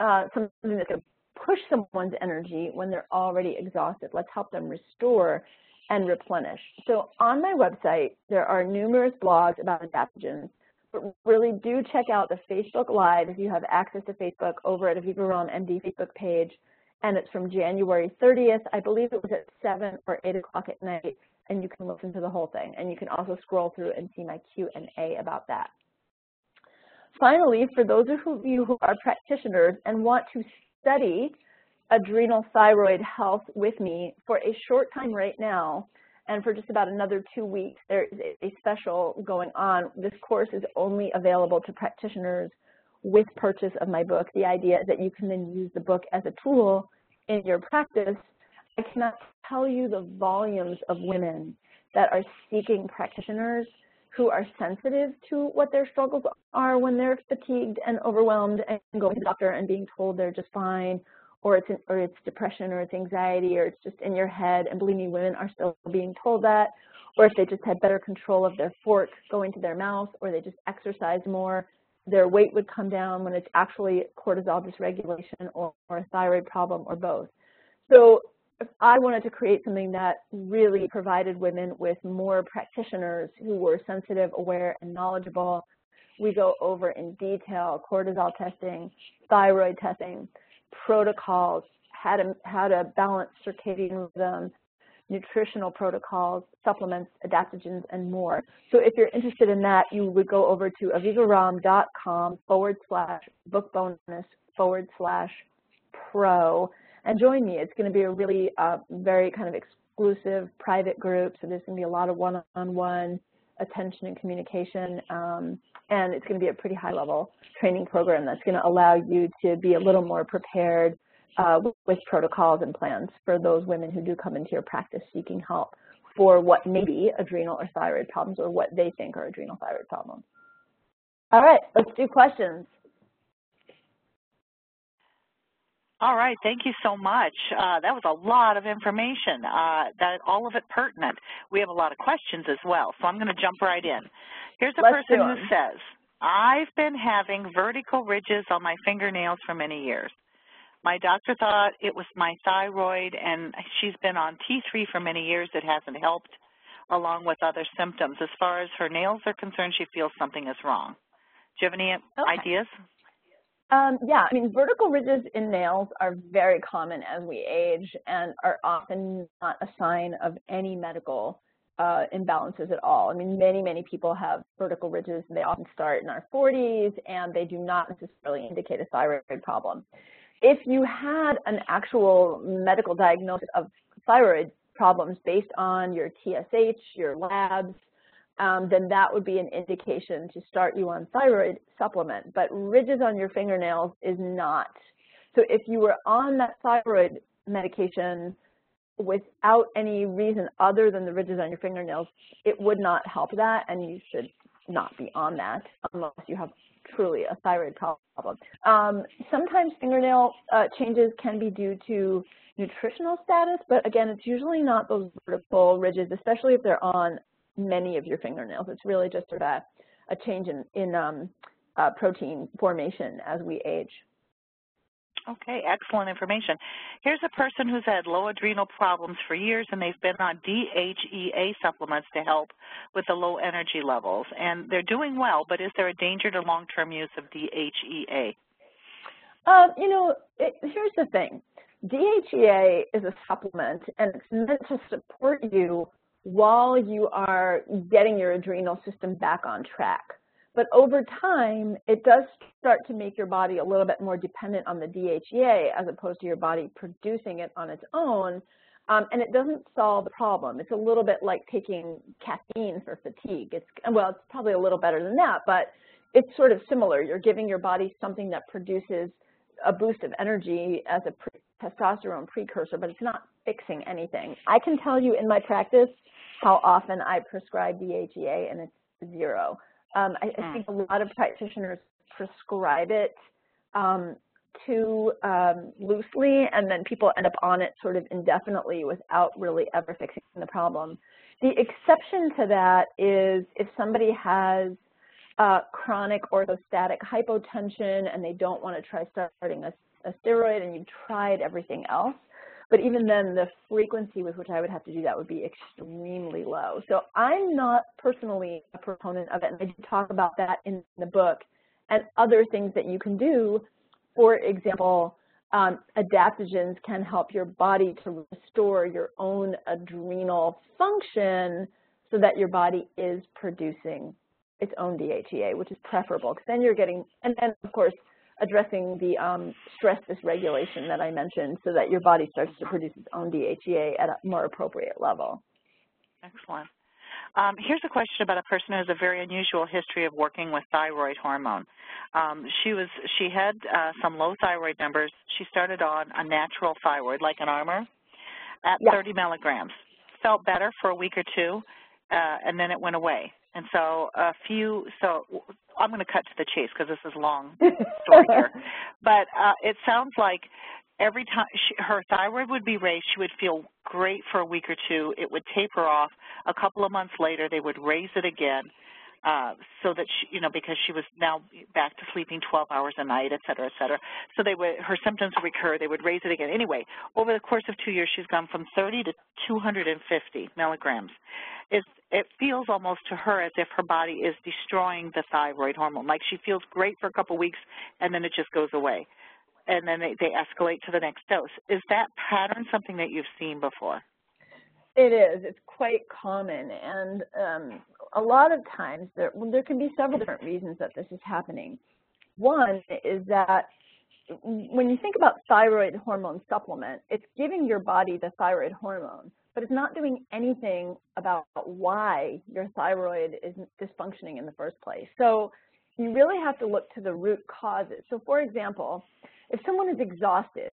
something that's going to push someone's energy when they're already exhausted. Let's help them restore and replenish. So on my website, there are numerous blogs about adaptogens, but really do check out the Facebook Live if you have access to Facebook over at Aviva Romm MD Facebook page, and it's from January 30th. I believe it was at 7 or 8 o'clock at night, and you can listen to the whole thing. And you can also scroll through and see my Q&A about that. Finally, for those of you who are practitioners and want to study adrenal thyroid health with me for a short time right now, and for just about another 2 weeks, there is a special going on. This course is only available to practitioners with purchase of my book. The idea is that you can then use the book as a tool in your practice. I cannot tell you the volumes of women that are seeking practitioners who are sensitive to what their struggles are when they're fatigued and overwhelmed and going to the doctor and being told they're just fine, or it's depression, or it's anxiety, or it's just in your head, and believe me, women are still being told that, or if they just had better control of their fork going to their mouth, or they just exercise more, their weight would come down, when it's actually cortisol dysregulation or a thyroid problem or both. So I wanted to create something that really provided women with more practitioners who were sensitive, aware, and knowledgeable. We go over in detail cortisol testing, thyroid testing, protocols, how to balance circadian rhythm, nutritional protocols, supplements, adaptogens, and more. So if you're interested in that, you would go over to avivaromm.com/bookbonus/pro and join me. It's going to be a really very kind of exclusive private group. So there's going to be a lot of one-on-one attention and communication, and it's going to be a pretty high-level training program that's going to allow you to be a little more prepared with protocols and plans for those women who do come into your practice seeking help for what may be adrenal or thyroid problems, or what they think are adrenal thyroid problems. All right, let's do questions. All right, thank you so much. That was a lot of information, that all of it pertinent. We have a lot of questions as well, so I'm going to jump right in. Here's a person who says, I've been having vertical ridges on my fingernails for many years. My doctor thought it was my thyroid, and she's been on T3 for many years. It hasn't helped, along with other symptoms. As far as her nails are concerned, she feels something is wrong. Do you have any ideas? Yeah, I mean, vertical ridges in nails are very common as we age and are often not a sign of any medical imbalances at all. I mean, many people have vertical ridges, and they often start in our 40s, and they do not necessarily indicate a thyroid problem. If you had an actual medical diagnosis of thyroid problems based on your TSH, your labs, then that would be an indication to start you on thyroid supplement. But ridges on your fingernails is not. So if you were on that thyroid medication without any reason other than the ridges on your fingernails, it would not help that, and you should not be on that unless you have truly a thyroid problem. Sometimes fingernail changes can be due to nutritional status, but again, it's usually not those vertical ridges, especially if they're on many of your fingernails. It's really just sort of a change in protein formation as we age. Okay, excellent information. Here's a person who's had low adrenal problems for years, and they've been on DHEA supplements to help with the low energy levels. And they're doing well, but is there a danger to long-term use of DHEA? You know, here's the thing. DHEA is a supplement, and it's meant to support you while you are getting your adrenal system back on track. But over time, it does start to make your body a little bit more dependent on the DHEA as opposed to your body producing it on its own, and it doesn't solve the problem. It's a little bit like taking caffeine for fatigue. It's probably a little better than that, but it's sort of similar. You're giving your body something that produces a boost of energy as a testosterone precursor, but it's not fixing anything. I can tell you in my practice how often I prescribe DHEA, and it's zero. I think a lot of practitioners prescribe it too loosely, and then people end up on it sort of indefinitely without really ever fixing the problem. The exception to that is if somebody has chronic orthostatic hypotension and they don't want to try starting a steroid, and you've tried everything else. But even then, the frequency with which I would have to do that would be extremely low. So I'm not personally a proponent of it, and I do talk about that in the book. And other things that you can do, for example, adaptogens can help your body to restore your own adrenal function so that your body is producing its own DHEA, which is preferable, because then you're getting, and then, of course, addressing the stress dysregulation that I mentioned so that your body starts to produce its own DHEA at a more appropriate level. Excellent. Here's a question about a person who has a very unusual history of working with thyroid hormone. She had some low thyroid numbers. She started on a natural thyroid, like an Armour, at 30 milligrams. Felt better for a week or two, and then it went away. And so I'm going to cut to the chase because this is a long story here. But it sounds like every time her thyroid would be raised, she would feel great for a week or two. It would taper off. A couple of months later, they would raise it again. so that she, because she was now back to sleeping 12 hours a night, et cetera, et cetera. So they would, her symptoms would recur. They would raise it again. Anyway, over the course of 2 years, she's gone from 30 to 250 milligrams. It feels almost to her as if her body is destroying the thyroid hormone. Like she feels great for a couple of weeks, and then it just goes away. And then they escalate to the next dose. Is that pattern something that you've seen before? It is. It's quite common. And a lot of times, there can be several different reasons that this is happening. One is that when you think about thyroid hormone supplement, it's giving your body the thyroid hormone, but it's not doing anything about why your thyroid is dysfunctioning in the first place. So you really have to look to the root causes. So for example, if someone is exhausted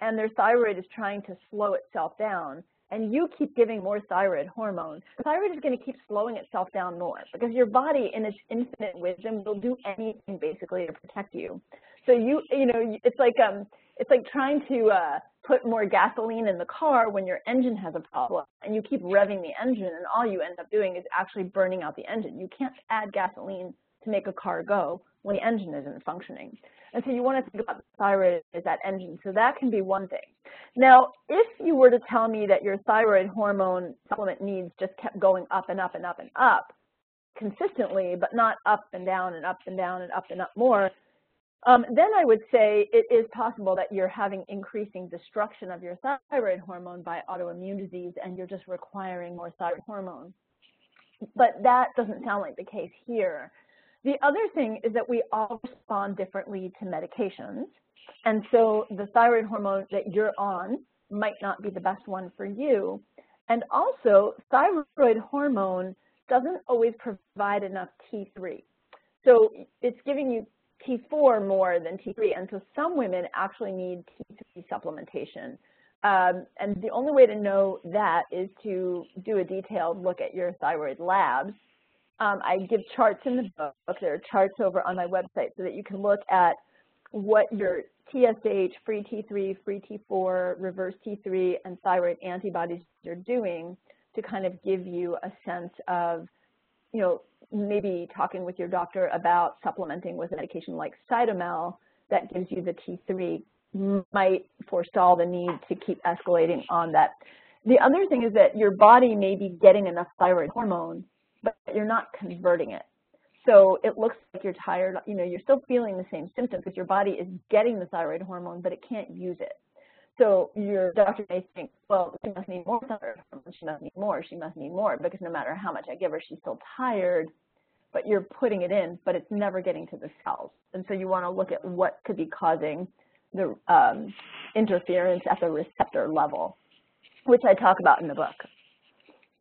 and their thyroid is trying to slow itself down, and you keep giving more thyroid hormone, the thyroid is going to keep slowing itself down more because your body, in its infinite wisdom, will do anything basically to protect you. So it's like trying to put more gasoline in the car when your engine has a problem, and you keep revving the engine, and all you end up doing is actually burning out the engine. You can't add gasoline to make a car go when the engine isn't functioning. And so you want to think about the thyroid as that engine. So that can be one thing. Now, if you were to tell me that your thyroid hormone supplement needs just kept going up and up and up and up consistently, but not up and down and up and down and up and up more, then I would say it is possible that you're having increasing destruction of your thyroid hormone by autoimmune disease, and you're just requiring more thyroid hormone. But that doesn't sound like the case here. The other thing is that we all respond differently to medications, and so the thyroid hormone that you're on might not be the best one for you. And also, thyroid hormone doesn't always provide enough T3. So it's giving you T4 more than T3, and so some women actually need T3 supplementation. And the only way to know that is to do a detailed look at your thyroid labs. I give charts in the book. There are charts over on my website so that you can look at what your TSH, free T3, free T4, reverse T3, and thyroid antibodies are doing to kind of give you a sense of, maybe talking with your doctor about supplementing with a medication like Cytomel that gives you the T3 might forestall the need to keep escalating on that. The other thing is that your body may be getting enough thyroid hormone, but you're not converting it. So it looks like you're tired, you're still feeling the same symptoms because your body is getting the thyroid hormone, but it can't use it. So your doctor may think, well, she must need more thyroid hormone, she must need more, because no matter how much I give her, she's still tired, but you're putting it in, but it's never getting to the cells. And so you wanna look at what could be causing the interference at the receptor level, which I talk about in the book.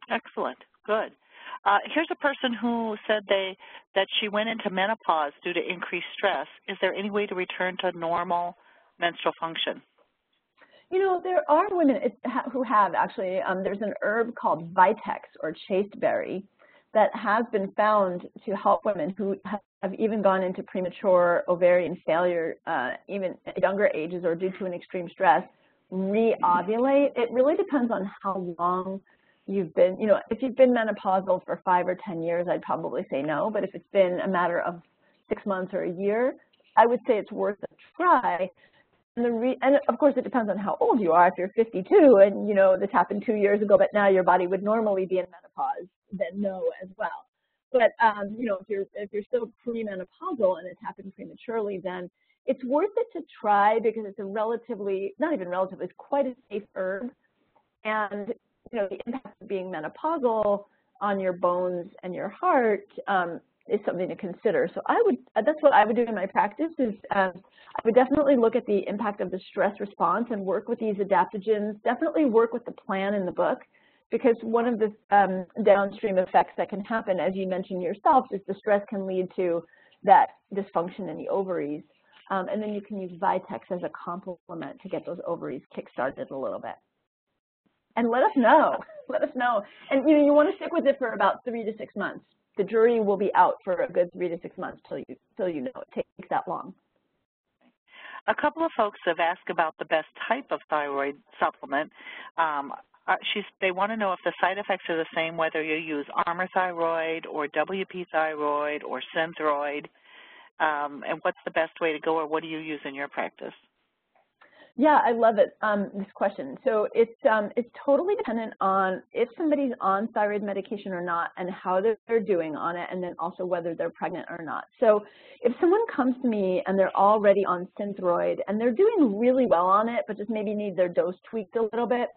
Excellent, good. Here's a person who said that she went into menopause due to increased stress. Is there any way to return to normal menstrual function? There are women who have actually. There's an herb called vitex or chasteberry that has been found to help women who have even gone into premature ovarian failure, even at younger ages or due to an extreme stress, re-ovulate. It really depends on how long you've been, if you've been menopausal for 5 or 10 years, I'd probably say no. But if it's been a matter of 6 months or a year, I would say it's worth a try. And of course, it depends on how old you are. If you're 52 and, this happened 2 years ago, but now your body would normally be in menopause, then no as well. But, if you're still premenopausal and it's happened prematurely, then it's worth it to try because it's a relatively, not even relatively, it's quite a safe herb. And the impact of being menopausal on your bones and your heart is something to consider. So that's what I would do in my practice is I would definitely look at the impact of the stress response and work with these adaptogens, definitely work with the plan in the book, because one of the downstream effects that can happen, as you mentioned yourself, is the stress can lead to that dysfunction in the ovaries. And then you can use Vitex as a complement to get those ovaries kickstarted a little bit. And let us know. And you want to stick with it for about 3 to 6 months. The jury will be out for a good 3 to 6 months till you know it takes that long. A couple of folks have asked about the best type of thyroid supplement. they want to know if the side effects are the same whether you use Armour Thyroid or WP Thyroid or Synthroid, and what's the best way to go, or what do you use in your practice? Yeah, I love it, this question. So it's totally dependent on if somebody's on thyroid medication or not and how they're doing on it, and then also whether they're pregnant or not. So if someone comes to me and they're already on Synthroid and they're doing really well on it but just maybe need their dose tweaked a little bit,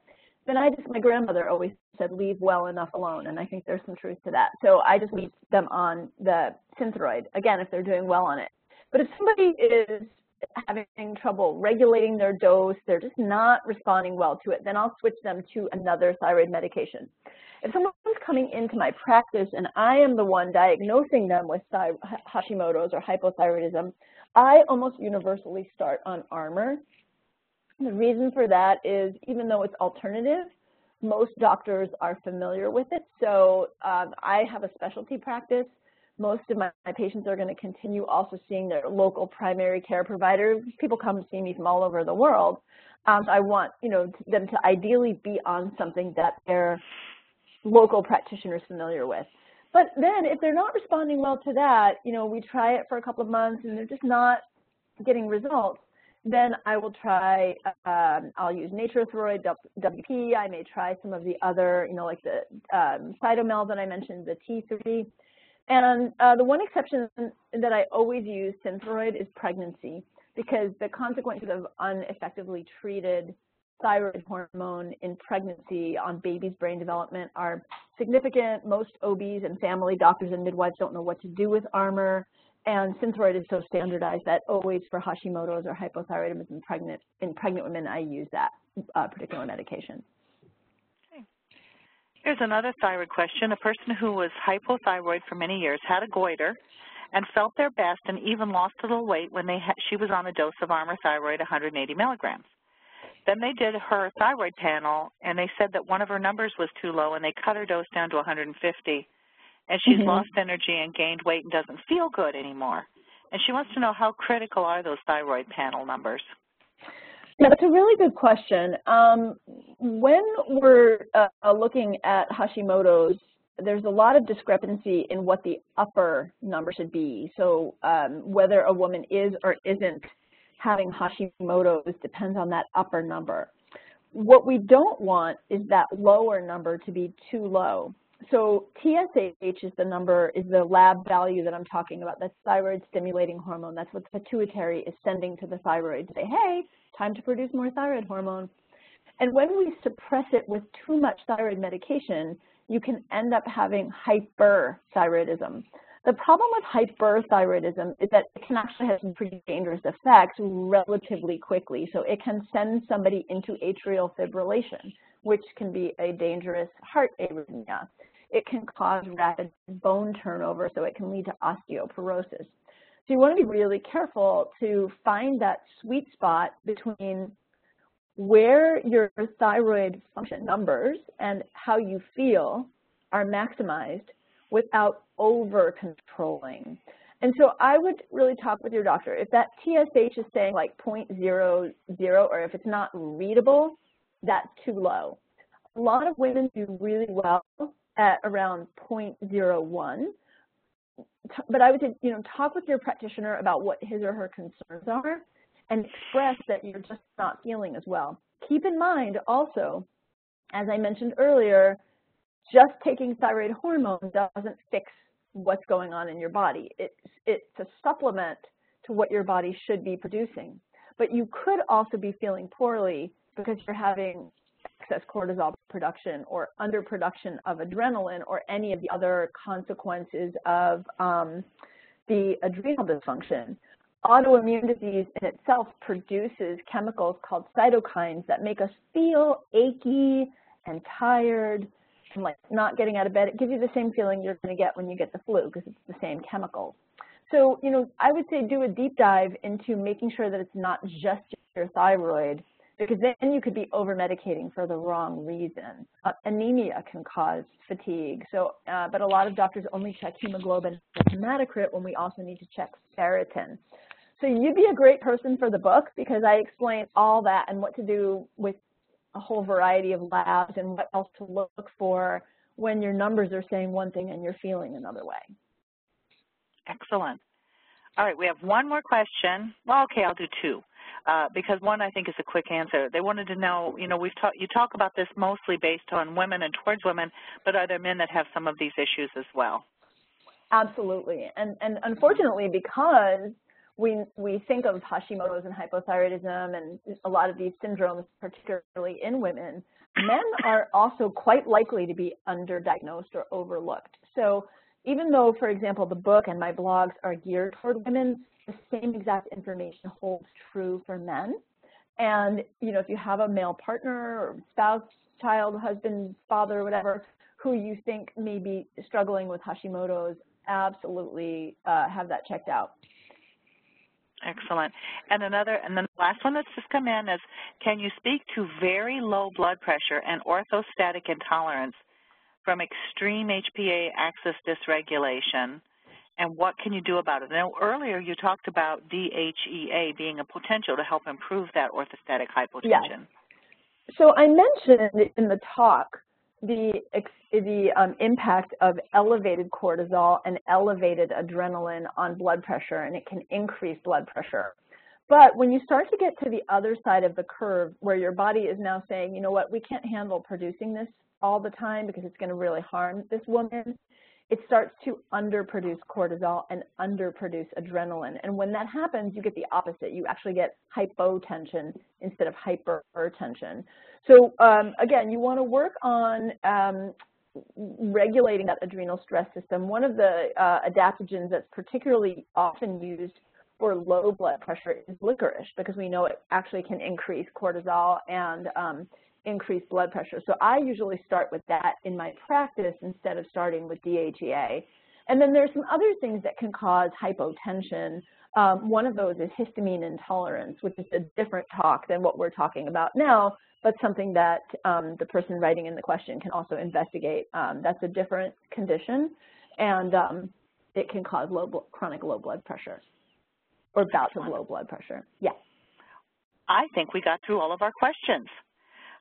then my grandmother always said, leave well enough alone, and I think there's some truth to that. So I just leave them on the Synthroid, again, if they're doing well on it. But if somebody is having trouble regulating their dose, they're just not responding well to it, then I'll switch them to another thyroid medication. If someone's coming into my practice and I am the one diagnosing them with Hashimoto's or hypothyroidism, I almost universally start on Armour. The reason for that is, even though it's alternative, most doctors are familiar with it. So I have a specialty practice. Most of my patients are going to continue also seeing their local primary care provider. People come see me from all over the world. So I want them to ideally be on something that their local practitioner is familiar with. But then if they're not responding well to that, we try it for a couple of months and they're just not getting results. Then I will try, I'll use Nature Throid, WP. I may try some of the other, like the Cytomel that I mentioned, the T3. And the one exception that I always use, Synthroid, is pregnancy, because the consequences of ineffectively treated thyroid hormone in pregnancy on baby's brain development are significant. Most OBs and family doctors and midwives don't know what to do with Armour, and Synthroid is so standardized that always for Hashimoto's or hypothyroidism in pregnant women, I use that particular medication. Here's another thyroid question. A person who was hypothyroid for many years had a goiter and felt their best and even lost a little weight when she was on a dose of Armour Thyroid, 180 milligrams. Then they did her thyroid panel, and they said that one of her numbers was too low, and they cut her dose down to 150, and she's lost energy and gained weight and doesn't feel good anymore. And she wants to know, how critical are those thyroid panel numbers? Yeah, that's a really good question. When we're looking at Hashimoto's, there's a lot of discrepancy in what the upper number should be. So whether a woman is or isn't having Hashimoto's depends on that upper number. What we don't want is that lower number to be too low. So TSH is the lab value that I'm talking about. That's thyroid stimulating hormone. That's what the pituitary is sending to the thyroid to say, hey, time to produce more thyroid hormone. And when we suppress it with too much thyroid medication, you can end up having hyperthyroidism. The problem with hyperthyroidism is that it can actually have some pretty dangerous effects relatively quickly. So it can send somebody into atrial fibrillation, which can be a dangerous heart arrhythmia. It can cause rapid bone turnover, so it can lead to osteoporosis. So you want to be really careful to find that sweet spot between where your thyroid function numbers and how you feel are maximized without over-controlling. And so I would really talk with your doctor. If that TSH is saying like 0.00, or if it's not readable, that's too low. A lot of women do really well at around 0.01. But I would say, talk with your practitioner about what his or her concerns are and express that you're just not feeling as well. Keep in mind also, as I mentioned earlier, just taking thyroid hormone doesn't fix what's going on in your body. It's a supplement to what your body should be producing. But you could also be feeling poorly because you're having excess cortisol production or underproduction of adrenaline or any of the other consequences of the adrenal dysfunction. Autoimmune disease in itself produces chemicals called cytokines that make us feel achy and tired and like not getting out of bed. It gives you the same feeling you're going to get when you get the flu because it's the same chemicals. So, I would say do a deep dive into making sure that it's not just your thyroid, because then you could be over-medicating for the wrong reason. Anemia can cause fatigue, but a lot of doctors only check hemoglobin and hematocrit when we also need to check ferritin. So you'd be a great person for the book because I explain all that and what to do with a whole variety of labs and what else to look for when your numbers are saying one thing and you're feeling another way. Excellent. All right, we have one more question. Well, okay, I'll do two because one I think is a quick answer. They wanted to know, you know, you talk about this mostly based on women and towards women, but are there men that have some of these issues as well? Absolutely, and unfortunately, because we think of Hashimoto's and hypothyroidism and a lot of these syndromes, particularly in women, men are also quite likely to be underdiagnosed or overlooked. So even though, for example, the book and my blogs are geared toward women, the same exact information holds true for men. And, you know, if you have a male partner or spouse, child, husband, father, whatever, who you think may be struggling with Hashimoto's, absolutely have that checked out. Excellent. And then the last one that's just come in is, can you speak to very low blood pressure and orthostatic intolerance from extreme HPA axis dysregulation, and what can you do about it? Now, earlier you talked about DHEA being a potential to help improve that orthostatic hypotension. Yes. So I mentioned in the talk the impact of elevated cortisol and elevated adrenaline on blood pressure, and it can increase blood pressure. But when you start to get to the other side of the curve where your body is now saying, you know what, we can't handle producing this all the time because it's going to really harm this woman, it starts to underproduce cortisol and underproduce adrenaline. And when that happens, you get the opposite. You actually get hypotension instead of hypertension. So again, you want to work on regulating that adrenal stress system. One of the adaptogens that's particularly often used for low blood pressure is licorice, because we know it actually can increase cortisol and increased blood pressure. So I usually start with that in my practice instead of starting with DHEA. And then there's some other things that can cause hypotension. One of those is histamine intolerance, which is a different talk than what we're talking about now, but something that the person writing in the question can also investigate. That's a different condition, and it can cause chronic low blood pressure or bouts of low blood pressure. Yeah. I think we got through all of our questions.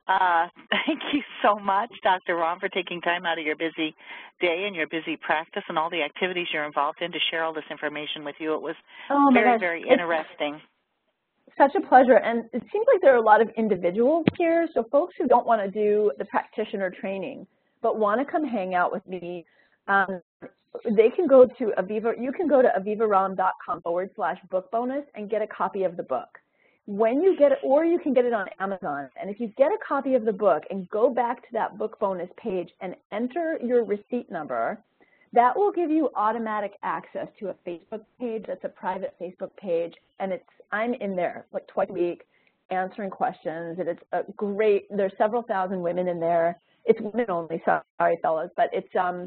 Thank you so much, Dr. Romm, for taking time out of your busy day and your busy practice and all the activities you're involved in to share all this information with you. It was very, very interesting. It's such a pleasure. And it seems like there are a lot of individuals here, so folks who don't want to do the practitioner training but want to come hang out with me, they can go to Aviva. You can go to avivaromm.com/book-bonus and get a copy of the book. When you get it, or you can get it on Amazon, and if you get a copy of the book and go back to that book bonus page and enter your receipt number, that will give you automatic access to a Facebook page. That's a private Facebook page, and I'm in there like twice a week answering questions, and it's a great, there's several thousand women in there. It's women only, sorry fellas, but it's a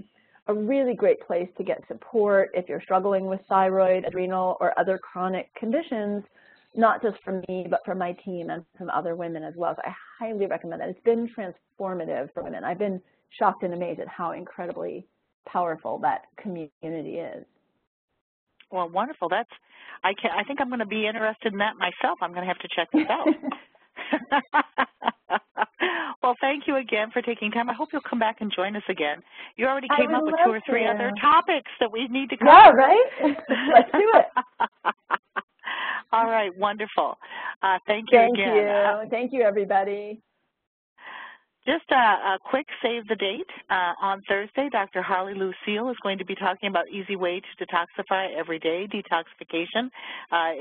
really great place to get support if you're struggling with thyroid, adrenal, or other chronic conditions. Not just from me, but from my team and from other women as well. So I highly recommend that. It's been transformative for women. I've been shocked and amazed at how incredibly powerful that community is. Well, wonderful. I think I'm going to be interested in that myself. I'm going to have to check this out. Well, thank you again for taking time. I hope you'll come back and join us again. You already came up with two or three other topics that we need to cover. Yeah, right? Let's do it. All right, wonderful. Thank you again. Thank you. Thank you, everybody. Just a quick save the date. On Thursday, Dr. Harley Lucille is going to be talking about easy way to detoxify every day. Detoxification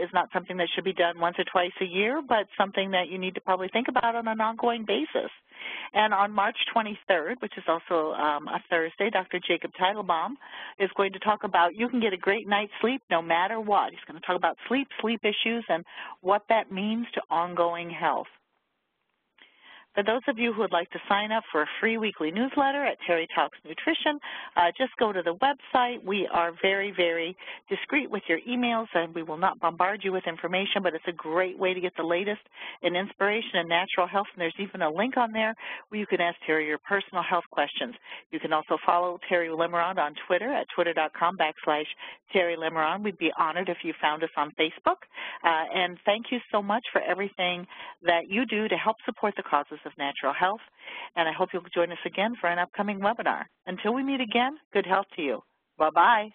is not something that should be done once or twice a year, but something that you need to probably think about on an ongoing basis. And on March 23rd, which is also a Thursday, Dr. Jacob Teitelbaum is going to talk about you can get a great night's sleep no matter what. He's going to talk about sleep issues, and what that means to ongoing health. For those of you who would like to sign up for a free weekly newsletter at Terry Talks Nutrition, just go to the website. We are very, very discreet with your emails, and we will not bombard you with information, but it's a great way to get the latest in inspiration and natural health, and there's even a link on there where you can ask Terry your personal health questions. You can also follow Terry Lemerond on Twitter at twitter.com/Terry Lemerond. We'd be honored if you found us on Facebook, and thank you so much for everything that you do to help support the causes of natural health, and I hope you'll join us again for an upcoming webinar. Until we meet again, good health to you. Bye-bye.